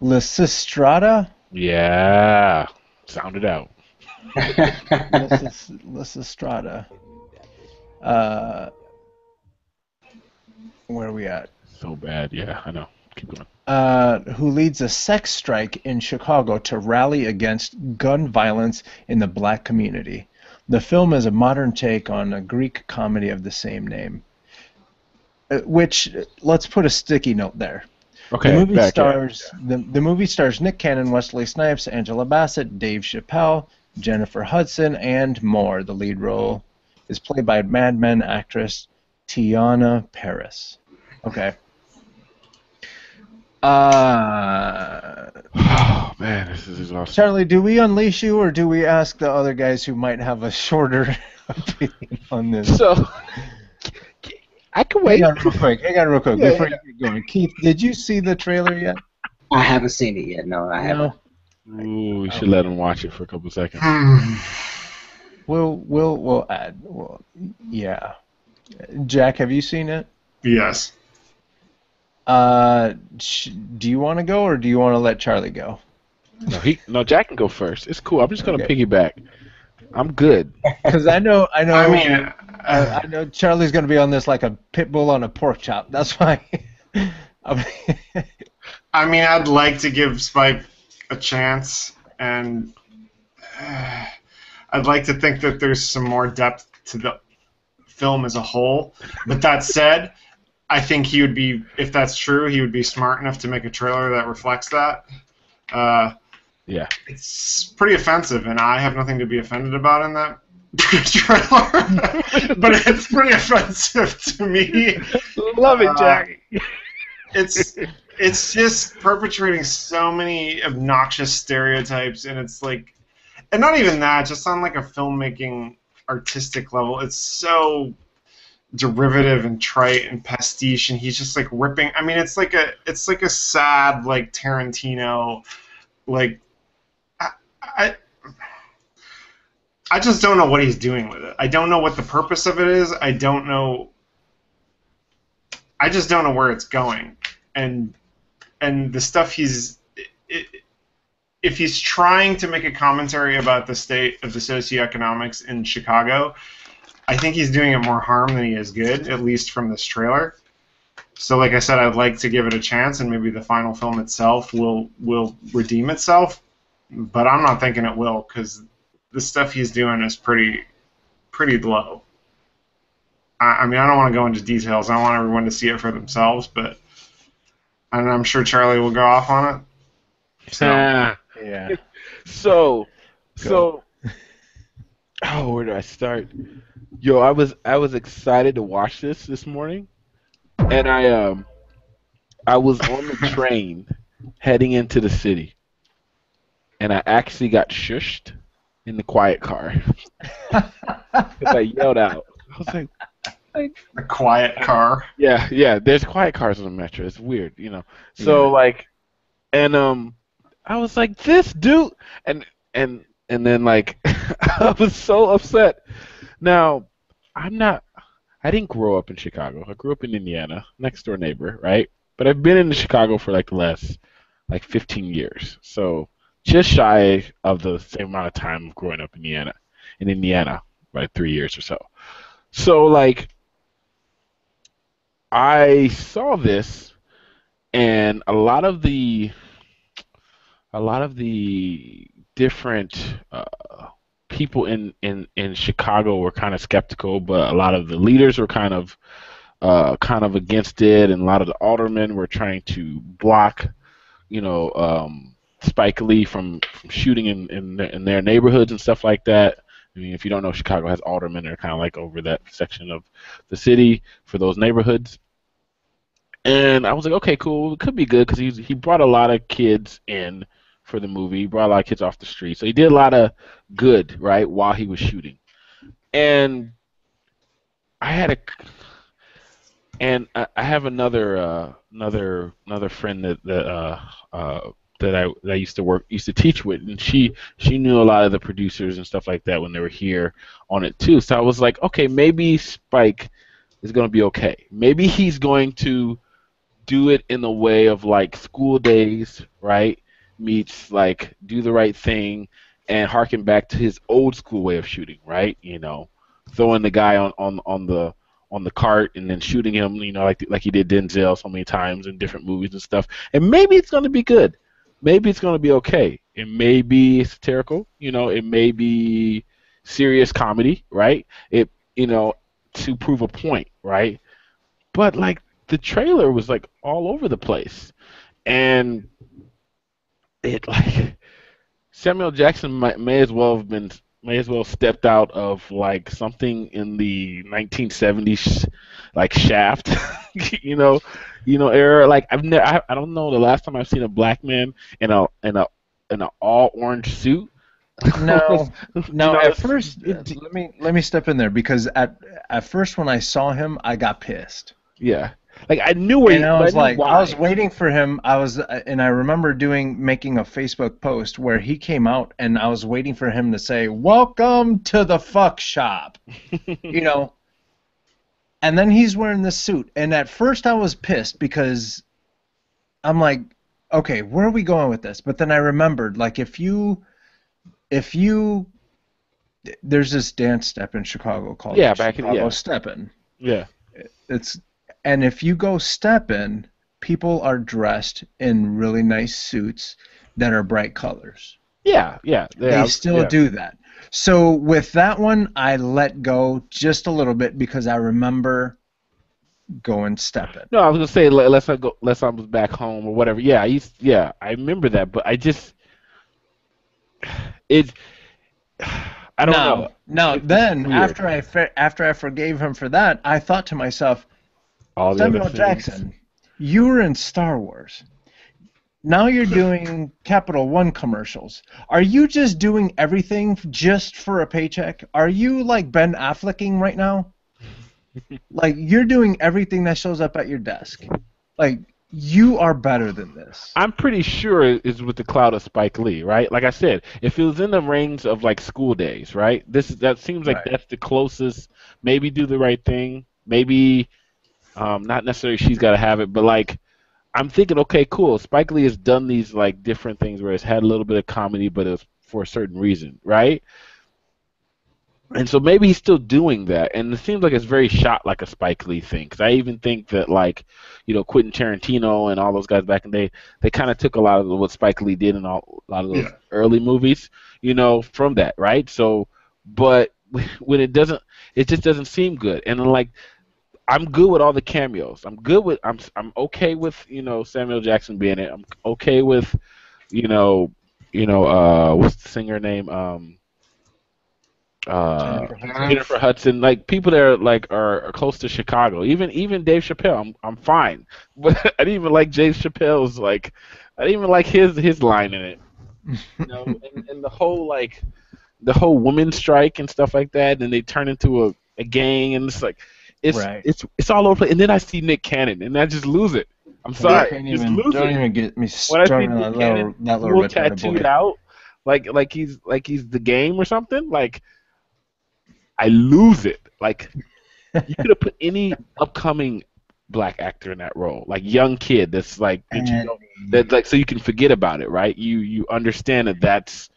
Lysistrata? Yeah, sound it out. Lysistrata. Where are we at? so bad. Yeah, I know. Keep going. Who leads a sex strike in Chicago to rally against gun violence in the black community. The film is a modern take on a Greek comedy of the same name. Which, let's put a sticky note there. Okay, the movie stars Nick Cannon, Wesley Snipes, Angela Bassett, Dave Chappelle, Jennifer Hudson, and more. The lead role is played by Mad Men actress Tiana Paris. Okay. Oh, man, this is exhausting. Charlie, do we unleash you, or do we ask the other guys who might have a shorter opinion on this? So, I can wait. Hang on real quick. Yeah, before you get going. Keith, did you see the trailer yet? I haven't seen it yet. No, I haven't. Ooh, we should let him watch it for a couple seconds. We'll add. Well, yeah. Jack, have you seen it? Yes. Do you want to go, or do you want to let Charlie go? No, Jack can go first. It's cool. I'm just gonna piggyback. I'm good. Because I know. I mean, I know Charlie's gonna be on this like a pit bull on a pork chop. That's why. I mean, I'd like to give Spike a chance, and I'd like to think that there's some more depth to the film as a whole. But that said. I think he would be, if that's true, he would be smart enough to make a trailer that reflects that. Yeah. It's pretty offensive, and I have nothing to be offended about in that trailer. But it's pretty offensive to me. Love it, Jack. It's just perpetrating so many obnoxious stereotypes, and it's like, and not even that, just on like a filmmaking artistic level, it's so derivative and trite and pastiche, and he's just like ripping. I mean, it's like a sad like Tarantino, like I just don't know what he's doing with it. I don't know what the purpose of it is. I don't know. I just don't know where it's going, and the stuff he's if he's trying to make a commentary about the state of the socioeconomics in Chicago. I think he's doing it more harm than he is good, at least from this trailer. So, like I said, I'd like to give it a chance, and maybe the final film itself will redeem itself. But I'm not thinking it will, because the stuff he's doing is pretty low. I mean, I don't want to go into details. I want everyone to see it for themselves, but and I'm sure Charlie will go off on it. So, yeah. So. Oh, where do I start? Yo, I was excited to watch this morning, and I was on the train heading into the city, and I actually got shushed in the quiet car. 'Cause I yelled out. I was like a quiet car. Yeah. There's quiet cars in the metro. It's weird, you know. So I was like, this dude, and then like I was so upset. Now, I didn't grow up in Chicago. I grew up in Indiana, next door neighbor, right? But I've been in Chicago for like the last 15 years. So just shy of the same amount of time of growing up in Indiana, right? 3 years or so. So like I saw this, and a lot of the different people in Chicago were kind of skeptical, but a lot of the leaders were kind of against it, and a lot of the aldermen were trying to block, Spike Lee from shooting in their neighborhoods and stuff like that. I mean, if you don't know, Chicago has aldermen that are kind of like over that section of the city for those neighborhoods. And I was like, okay, cool, it could be good because he brought a lot of kids in for the movie. He brought a lot of kids off the street. So he did a lot of good, right, while he was shooting. And I have another friend that I used to teach with, and she knew a lot of the producers and stuff like that when they were here on it too. So I was like, okay, maybe Spike is going to be okay. Maybe he's going to do it in the way of like School Daze, right? Meets like Do the Right Thing and harken back to his old school way of shooting, right? You know, throwing the guy on on on the on the cart and then shooting him, you know, like he did Denzel so many times in different movies and stuff. And maybe it's going to be good. Maybe it's going to be okay. It may be satirical, you know. It may be serious comedy, right? It, you know, to prove a point, right? But like the trailer was like all over the place, and it like Samuel Jackson may as well have stepped out of like something in the 1970s like Shaft, you know era. Like I don't know the last time I've seen a black man in an all orange suit. No. At first, let me step in there, because at first when I saw him, I got pissed. Yeah. Like I knew where he was. Like why. I was waiting for him. I remember making a Facebook post where he came out, and I was waiting for him to say, "Welcome to the fuck shop," you know. And then he's wearing this suit, and at first I was pissed because I'm like, okay, where are we going with this? But then I remembered, like, if you there's this dance step in Chicago called Steppin'. Yeah. And if you go steppin', people are dressed in really nice suits that are bright colors. Yeah. They still do that. So with that one, I let go just a little bit because I remember going steppin'. No, I was gonna say unless I was back home or whatever. Yeah, I remember that, but I just I don't know. No, then after I forgave him for that, I thought to myself, Samuel Jackson, you were in Star Wars. Now you're doing Capital One commercials. Are you just doing everything just for a paycheck? Are you like Ben Afflecking right now? Like, you're doing everything that shows up at your desk. Like, you are better than this. I'm pretty sure it's with the cloud of Spike Lee, right? Like I said, if it was in the range of like School Daze, right? That seems like that's the closest. Maybe Do the Right Thing. Maybe. Not necessarily She's Gotta Have It, but like I'm thinking, okay, cool. Spike Lee has done these like different things where it's had a little bit of comedy, but it was for a certain reason, right? And so maybe he's still doing that, and it seems like it's very shot like a Spike Lee thing. Because I even think that, like, you know, Quentin Tarantino and all those guys back in the day, they kind of took a lot of what Spike Lee did in a lot of those early movies, you know, from that, right? So, but when it just doesn't seem good, and then, like, I'm good with all the cameos. I'm okay with, you know, Samuel Jackson being it. I'm okay with, what's the singer name? Jennifer Hudson. Like, people there like are close to Chicago. Even Dave Chappelle. I'm fine. But I didn't even like Dave Chappelle's his line in it. You know, and the whole women's strike and stuff like that. And they turn into a gang, and it's like. It's all over the place. And then I see Nick Cannon, and I just lose it. I'm sorry. Don't even get me started on that little tattooed out, like he's the game or something. Like, I lose it. Like, you could have put any upcoming black actor in that role, like young kid that's like so you can forget about it, right? You understand that that's.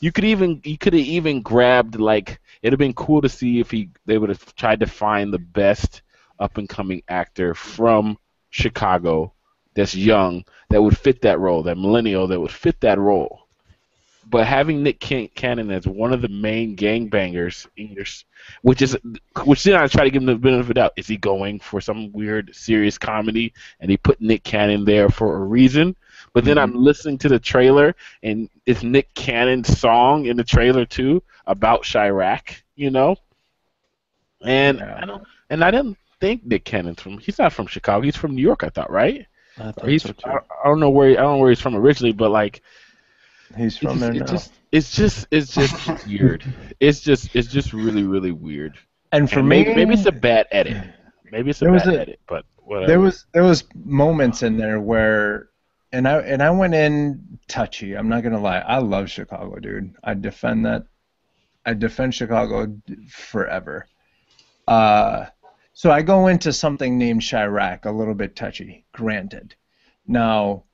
You could have even grabbed, like, it'd have been cool to see if they would have tried to find the best up and coming actor from Chicago that's young that would fit that role, that millennial that would fit that role. But having Nick Cannon as one of the main gangbangers, which then I try to give him the benefit of the doubt. Is he going for some weird serious comedy, and he put Nick Cannon there for a reason? But then I'm listening to the trailer, and it's Nick Cannon's song in the trailer too about Chi-Raq, you know. And I didn't think Nick Cannon's from. He's not from Chicago. He's from New York, I thought, right? I thought so too. I don't know where he's from originally, but like. He's from there now. It's just weird. It's just really, really weird. And for me, maybe it's a bad edit. But whatever. There was moments in there where, and I went in touchy. I'm not gonna lie. I love Chicago, dude. I defend that. I defend Chicago forever. So I go into something named Chi-Raq a little bit touchy. Granted, now.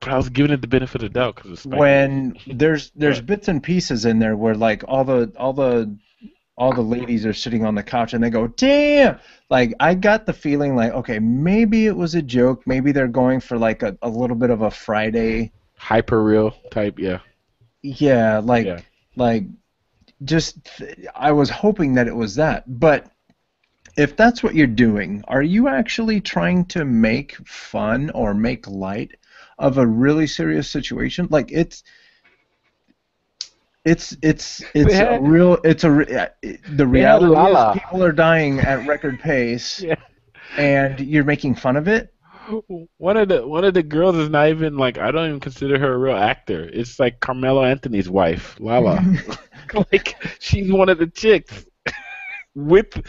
But I was giving it the benefit of the doubt because when there's bits and pieces in there where like all the all the all the ladies are sitting on the couch and they go, damn! Like, I got the feeling like, okay, maybe it was a joke. Maybe they're going for like a little bit of a Friday. Hyper-real type, yeah. Yeah, like, yeah. Like, just, I was hoping that it was that. But if that's what you're doing, are you actually trying to make fun or make light of a really serious situation? Like, the reality is people are dying at record pace, yeah. And you're making fun of it. One of the girls is not even like, I don't even consider her a real actor. It's like Carmelo Anthony's wife, Lala. Like, she's one of the chicks with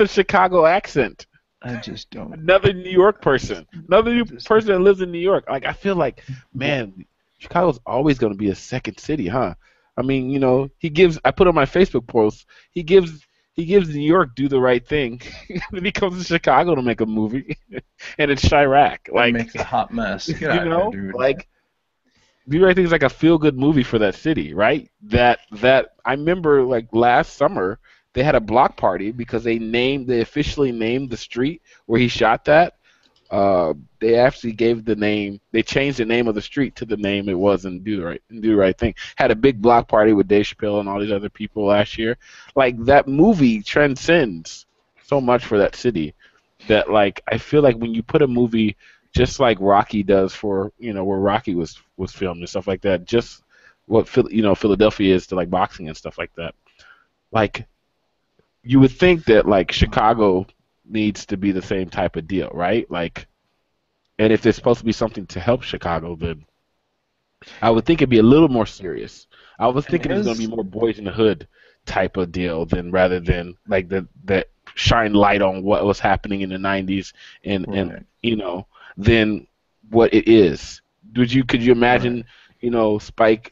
a Chicago accent. I just don't. Another New York person. Another person that lives in New York. Like, I feel like, man, Chicago's always going to be a second city, huh? I mean, you know, I put on my Facebook post, he gives New York Do the Right Thing. Then he comes to Chicago to make a movie, and it's Chi-Raq. Like, it makes a hot mess. You know, here, like, Do the Right Thing is like a feel-good movie for that city, right? That I remember, like, last summer they had a block party because they officially named the street where he shot that. They actually gave the name. They changed the name of the street to the name it was in Do the Right Thing. Had a big block party with Dave Chappelle and all these other people last year. Like, that movie transcends so much for that city. That, like, I feel like when you put a movie just like Rocky does for, you know, where Rocky was filmed and stuff like that. Just what, you know, Philadelphia is to, like, boxing and stuff like that. Like, you would think that, like, Chicago needs to be the same type of deal, right? Like, and if there's supposed to be something to help Chicago, then I would think it'd be a little more serious. I was thinking it was going to be more Boys in the Hood type of deal rather than like that shine light on what was happening in the 90s and you know, than what it is. Could you imagine, right, you know, can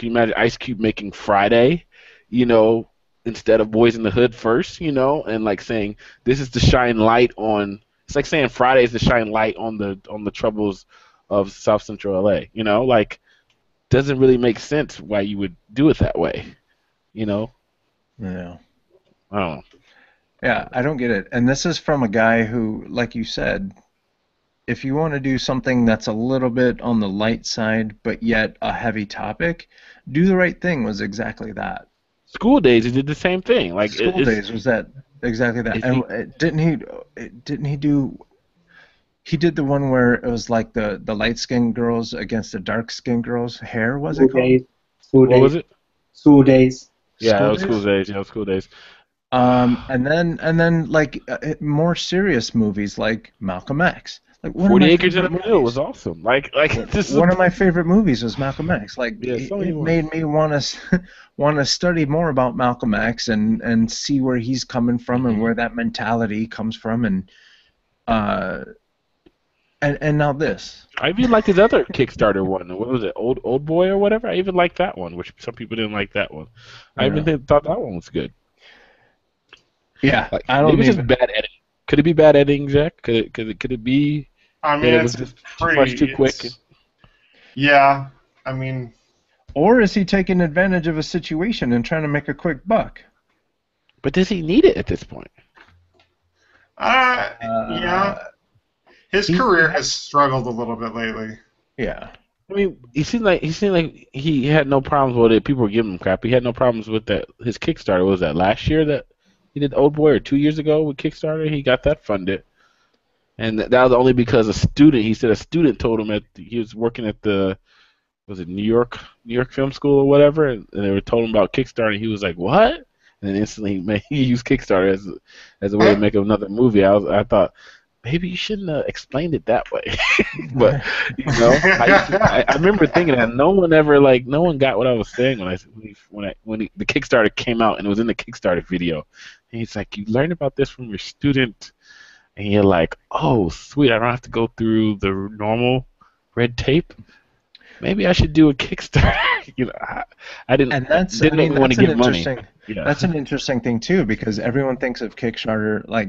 you imagine Ice Cube making Friday, you know, instead of Boys in the Hood first, you know, and like saying this is to shine light on. It's like saying Friday is to shine light on the troubles of South Central LA. You know, like, doesn't really make sense why you would do it that way. You know. Yeah. I don't know. Yeah, I don't get it. And this is from a guy who, like you said, if you want to do something that's a little bit on the light side, but yet a heavy topic, Do the Right Thing was exactly that. School Daze, he did the same thing. Like, School Daze was that exactly that. And He did the one where it was like the light skinned girls against the dark skinned girls. Hair, was it called? What was it? School Daze. Yeah, that was School Daze. Yeah, School Daze. And then like more serious movies like Malcolm X. Like, 40 Acres and a Mule was awesome. Like this one of my favorite movies was Malcolm X. Like, yeah, it made me want to study more about Malcolm X and see where he's coming from, mm-hmm, and where that mentality comes from, and now this. I even liked his other Kickstarter one. What was it, Old Boy or whatever? I even liked that one, which some people didn't like that one. I thought that one was good. Yeah, like, I don't. Maybe just bad editing. Could it be bad editing, Jack? Could it be? I mean, it's just too quick. Yeah, I mean. Or is he taking advantage of a situation and trying to make a quick buck? But does he need it at this point? Yeah. His career has struggled a little bit lately. Yeah. I mean, he seemed like he had no problems with it. People were giving him crap. He had no problems with that. His Kickstarter, what was that, last year that? He did Old Boy, or 2 years ago with Kickstarter. He got that funded, and that was only because a student. He said a student told him that he was working at New York Film School or whatever, and they were told him about Kickstarter. And he was like, "What?" And then instantly he used Kickstarter as a way to make another movie. I thought maybe you shouldn't have explained it that way, but you know, I remember thinking that no one got what I was saying when the Kickstarter came out and it was in the Kickstarter video. And he's like, you learned about this from your student, and you're like, oh, sweet, I don't have to go through the normal red tape. Maybe I should do a Kickstarter. You know, I didn't want to give money. Yeah. That's an interesting thing too, because everyone thinks of Kickstarter like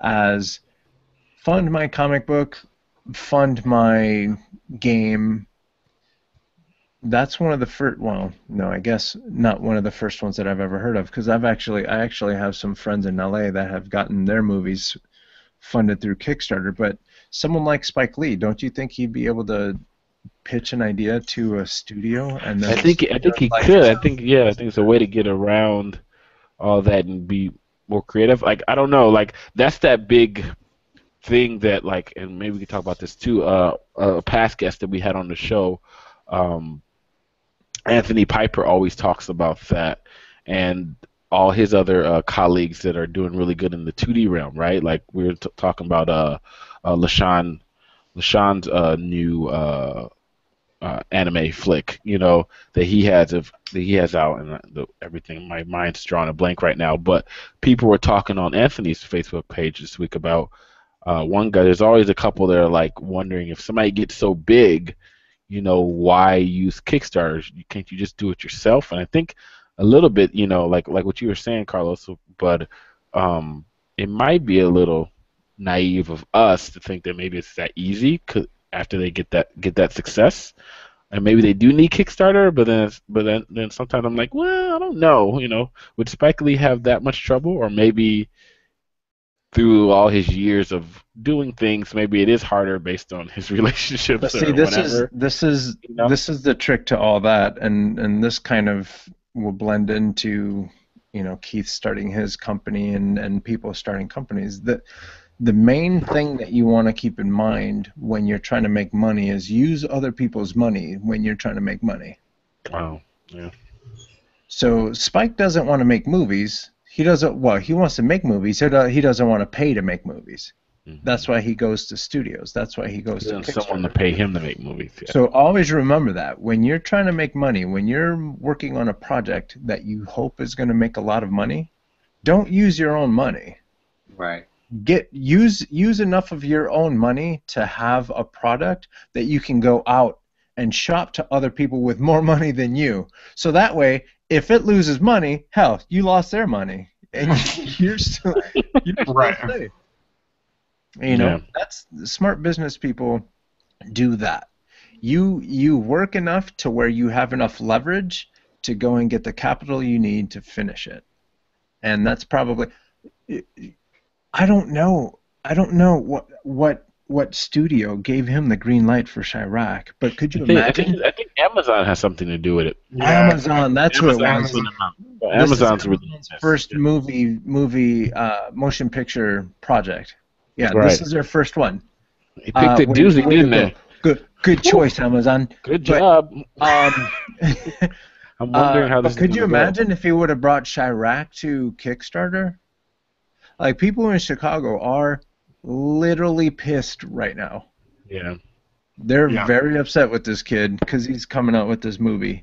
as fund my comic book, fund my game, That's one of the first. Well, no, I guess not one of the first ones that I've ever heard of, because I actually have some friends in LA that have gotten their movies funded through Kickstarter. But someone like Spike Lee, don't you think he'd be able to pitch an idea to a studio? And then I think he could. I think it's a way to get around all that and be more creative. Like, I don't know. Like, that's that big thing that, like, and maybe we could talk about this too. A past guest that we had on the show. Anthony Piper always talks about that, and all his other colleagues that are doing really good in the 2D realm, right? Like we were talking about LaShawn's new anime flick, you know, that he has out, and everything. My mind's drawing a blank right now, but people were talking on Anthony's Facebook page this week about one guy. There's always a couple that are like wondering if somebody gets so big, you know, why use Kickstarter? Can't you just do it yourself? And I think a little bit, you know, like what you were saying, Carlos, but it might be a little naive of us to think that maybe it's that easy after they get that success. And maybe they do need Kickstarter, but then sometimes I'm like, well, I don't know, you know, would Spike Lee have that much trouble? Or maybe through all his years of doing things, maybe it is harder based on his relationships. But see, this is you know? This is the trick to all that, and this kind of will blend into, you know, Keith starting his company and people starting companies. The main thing that you want to keep in mind when you're trying to make money is use other people's money when you're trying to make money. Wow. Yeah. So Spike doesn't want to make movies. He doesn't. Well, he wants to make movies. He doesn't want to pay to make movies. Mm-hmm. That's why he goes to studios. That's why he goes to someone to pay him to make movies. Yeah. So always remember that when you're trying to make money, when you're working on a project that you hope is going to make a lot of money, don't use your own money. Right. Use enough of your own money to have a product that you can go out and shop to other people with more money than you. So that way, if it loses money, hell, you lost their money, and you're still right. Safe. You know, yeah. That's smart business people do that. You work enough to where you have enough leverage to go and get the capital you need to finish it, and that's probably. I don't know what studio gave him the green light for Chi-Raq, but could you imagine? I think Amazon has something to do with it. Yeah. Amazon, that's what it was. Amazon's first movie motion picture project. Yeah, right. This is their first one. They picked a doozy, didn't they? Good choice, Amazon. Good job. I'm wondering how this. Could you imagine if he would have brought Chi-Raq to Kickstarter? Like, people in Chicago are literally pissed right now. Yeah. They're very upset with this kid because he's coming out with this movie.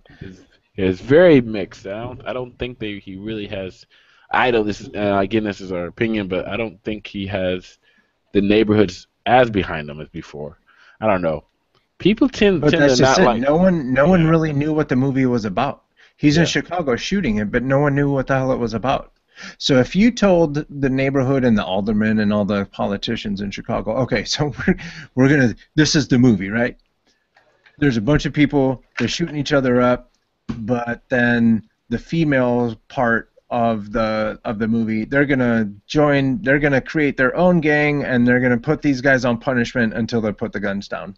It's very mixed. I don't think that he really has. I know this is again, this is our opinion, but I don't think he has the neighborhoods as behind him as before. I don't know. People tend to not like. No one really knew what the movie was about. He's in Chicago shooting it, but no one knew what the hell it was about. So if you told the neighborhood and the aldermen and all the politicians in Chicago, okay, so we're gonna, this is the movie, right? There's a bunch of people, they're shooting each other up, but then the female part of the movie, they're gonna create their own gang, and they're gonna put these guys on punishment until they put the guns down.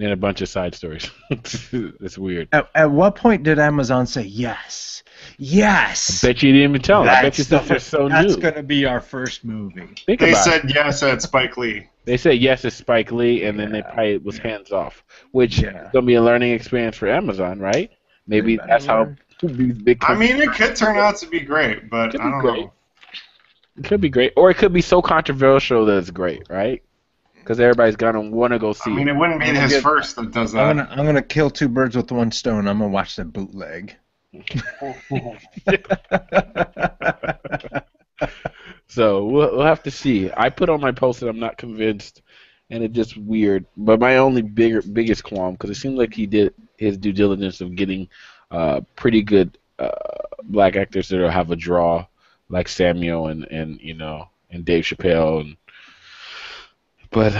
And a bunch of side stories. It's weird. At what point did Amazon say yes? Yes! I bet you didn't even tell them. I bet you stuff is so new. That's going to be our first movie. They said yes at Spike Lee. They said yes at Spike Lee, and then they probably was hands off, which is going to be a learning experience for Amazon, right? Maybe that's how these big. I mean, it could turn out to be great, but I don't know. It could be great, or it could be so controversial that it's great, right? Because everybody's gonna want to go see. I mean, it wouldn't be his first that does that. I'm gonna kill two birds with one stone. I'm gonna watch the bootleg. So we'll have to see. I put on my post that I'm not convinced, and it's just weird. But my only biggest qualm, because it seemed like he did his due diligence of getting pretty good black actors that have a draw, like Samuel and Dave Chappelle and. But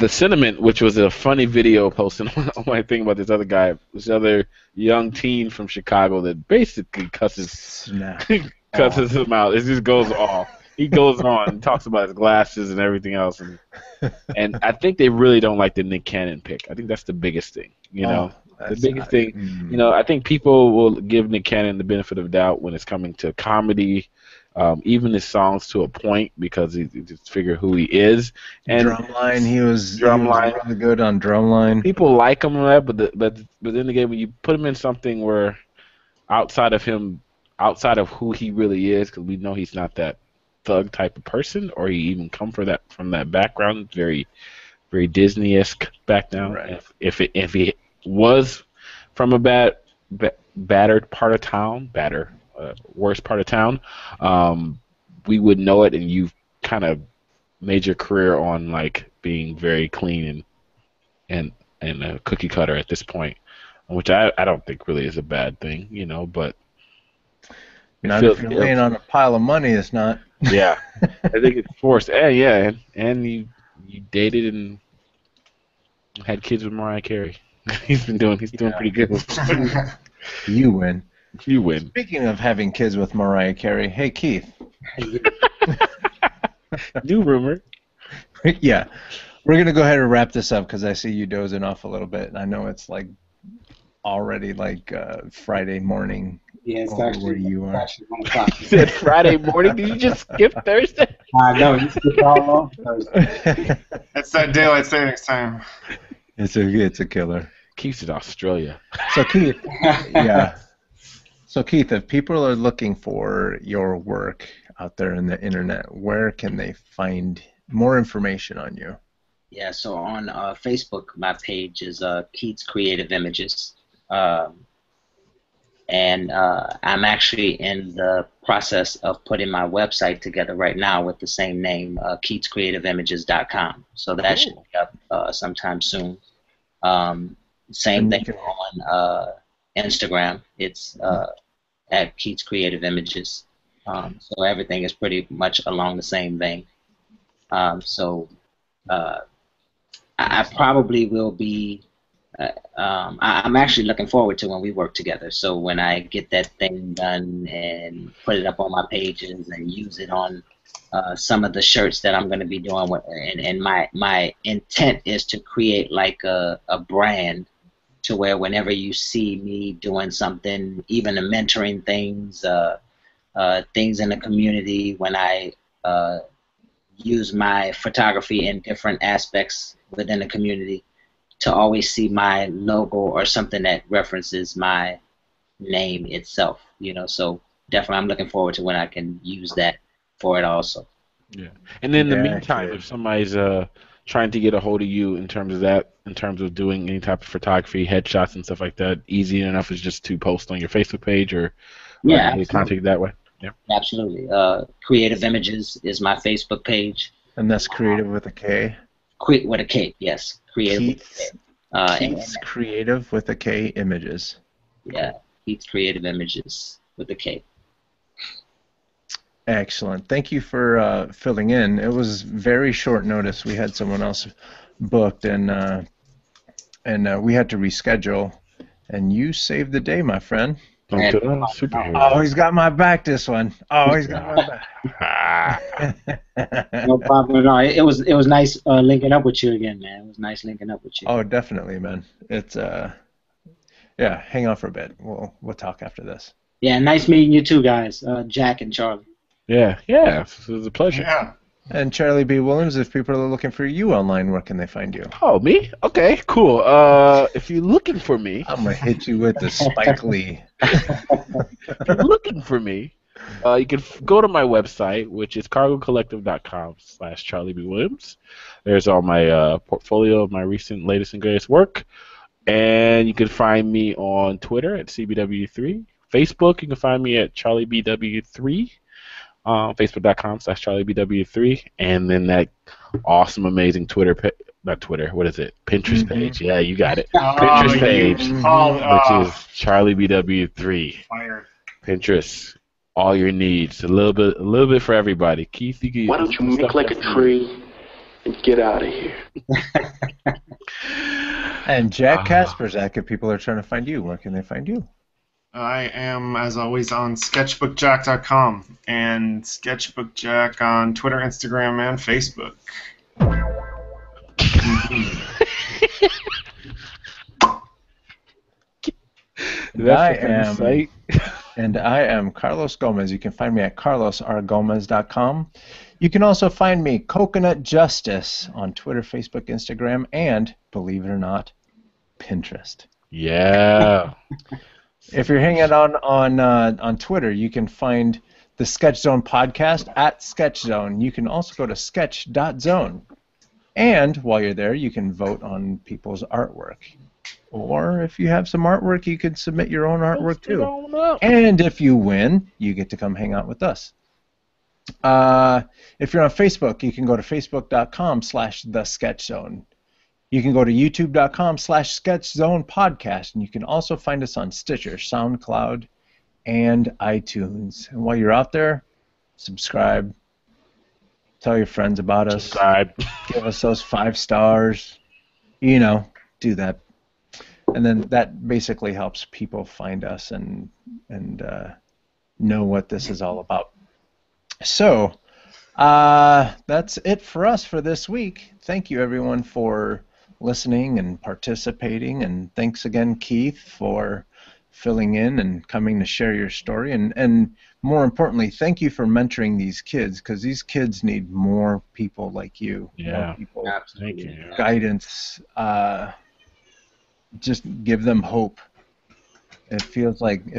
The Sentiment, which was a funny video posted on my thing about this other guy, this other young teen from Chicago that basically cusses him out. It just goes off. He goes on and talks about his glasses and everything else. And I think they really don't like the Nick Cannon pick. I think that's the biggest thing, you know. The biggest thing, you know, I think people will give Nick Cannon the benefit of the doubt when it's coming to comedy, even his songs to a point because you just figure who he is. And Drumline, he was really good on Drumline. People like him on that, but then again, when you put him in something where outside of him, outside of who he really is, because we know he's not that thug type of person, or he even come from that background, very, very Disney-esque background. Right. If he was from a battered part of town, worst part of town, we would know it, and you've kind of made your career on like being very clean and a cookie cutter at this point, which I don't think really is a bad thing, you know. But not if you're laying on a pile of money, it's not. Yeah, I think it's forced. And yeah, and you dated and had kids with Mariah Carey. He's doing pretty good. You win. You win. Speaking of having kids with Mariah Carey, hey Keith. New rumor. Yeah, we're gonna go ahead and wrap this up because I see you dozing off a little bit, and I know it's like already like Friday morning. Yeah, it's actually where you are. Actually 1 o'clock. You said Friday morning. Did you just skip Thursday? No, you skipped all Thursday. It's that daylight savings time. It's a killer. Keith's in Australia. So Keith, yeah. So Keith, if people are looking for your work out there in the internet, where can they find more information on you? Yeah, so on Facebook, my page is Keith's Creative Images, and I'm actually in the process of putting my website together right now with the same name, KeithsCreativeImages.com. So that should be up sometime soon. Same thing on Instagram. It's at Keith's Creative Images. So everything is pretty much along the same vein. I probably will be. I'm actually looking forward to when we work together. So when I get that thing done and put it up on my pages and use it on some of the shirts that I'm going to be doing, and my intent is to create like a brand. To where whenever you see me doing something, even the mentoring things, things in the community, when I use my photography in different aspects within the community, to always see my logo or something that references my name itself, you know. So definitely, I'm looking forward to when I can use that for it also. Yeah, and in the meantime, if somebody's trying to get a hold of you in terms of that, in terms of doing any type of photography, headshots and stuff like that, easy enough is just to post on your Facebook page or contact that way. Yeah, absolutely. Creative Images is my Facebook page, and that's Creative with a K. With a K, yes. Creative. Keith's, Keith's Creative with a K Images. Yeah, Keith's Creative Images with a K. Excellent. Thank you for filling in. It was very short notice. We had someone else booked, and we had to reschedule. And you saved the day, my friend. Oh, he's got my back this one. Oh, he's got my back. No problem at all. It was nice linking up with you again, man. It was nice linking up with you. Oh, definitely, man. It's yeah. Hang on for a bit. We'll talk after this. Yeah, nice meeting you two guys, Jack and Charlie. Yeah, it was a pleasure. Yeah. And Charlie B. Williams, if people are looking for you online, where can they find you? Oh, me? Okay, cool. If you're looking for me... I'm going to hit you with the Spike Lee. If you're looking for me, you can go to my website, which is cargocollective.com/Charlie B. Williams. There's all my portfolio of my recent, latest, and greatest work. And you can find me on Twitter at CBW3. Facebook, you can find me at CharlieBW3. Facebook.com/CharlieBW3, and then that awesome, amazing Pinterest page. Yeah, you got it. Pinterest page, which is CharlieBW3. Pinterest, all your needs, a little bit for everybody. Keith, why don't you make like a tree? get out of here. And Jack Kasprzak, if people are trying to find you, where can they find you? I am, as always, on sketchbookjack.com and sketchbookjack on Twitter, Instagram, and Facebook. And I am Carlos Gomez. You can find me at carlosrgomez.com. You can also find me, Coconut Justice, on Twitter, Facebook, Instagram, and, believe it or not, Pinterest. Yeah. If you're hanging out on Twitter, you can find the Sketch Zone Podcast at Sketch Zone. You can also go to sketch.zone. And while you're there, you can vote on people's artwork. Or if you have some artwork, you can submit your own artwork too. And if you win, you get to come hang out with us. If you're on Facebook, you can go to facebook.com/thesketchzone. You can go to youtube.com/sketchzonepodcast, and you can also find us on Stitcher, SoundCloud, and iTunes. And while you're out there, subscribe. Tell your friends about us. Subscribe. Give us those 5 stars. You know, do that. And then that basically helps people find us and know what this is all about. So that's it for us for this week. Thank you, everyone, for listening and participating. And thanks again, Keith, for filling in and coming to share your story. And more importantly, thank you for mentoring these kids, because these kids need more people like you. Yeah, more people, absolutely. Guidance. Just give them hope. It feels like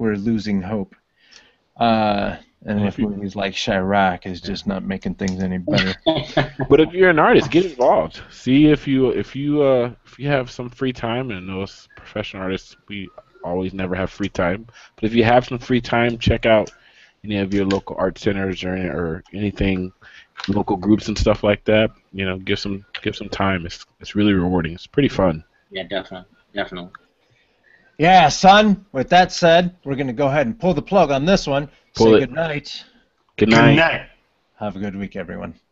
we're losing hope. And if movies like Chi-Raq is just not making things any better. But if you're an artist, get involved. See if you have some free time, and those professional artists, we always never have free time. But if you have some free time, check out any of your local art centers or anything, local groups and stuff like that. You know, give some time. It's really rewarding. It's pretty fun. Yeah, definitely. Yeah, son. With that said, we're going to go ahead and pull the plug on this one. Say good night. Good night. Have a good week, everyone.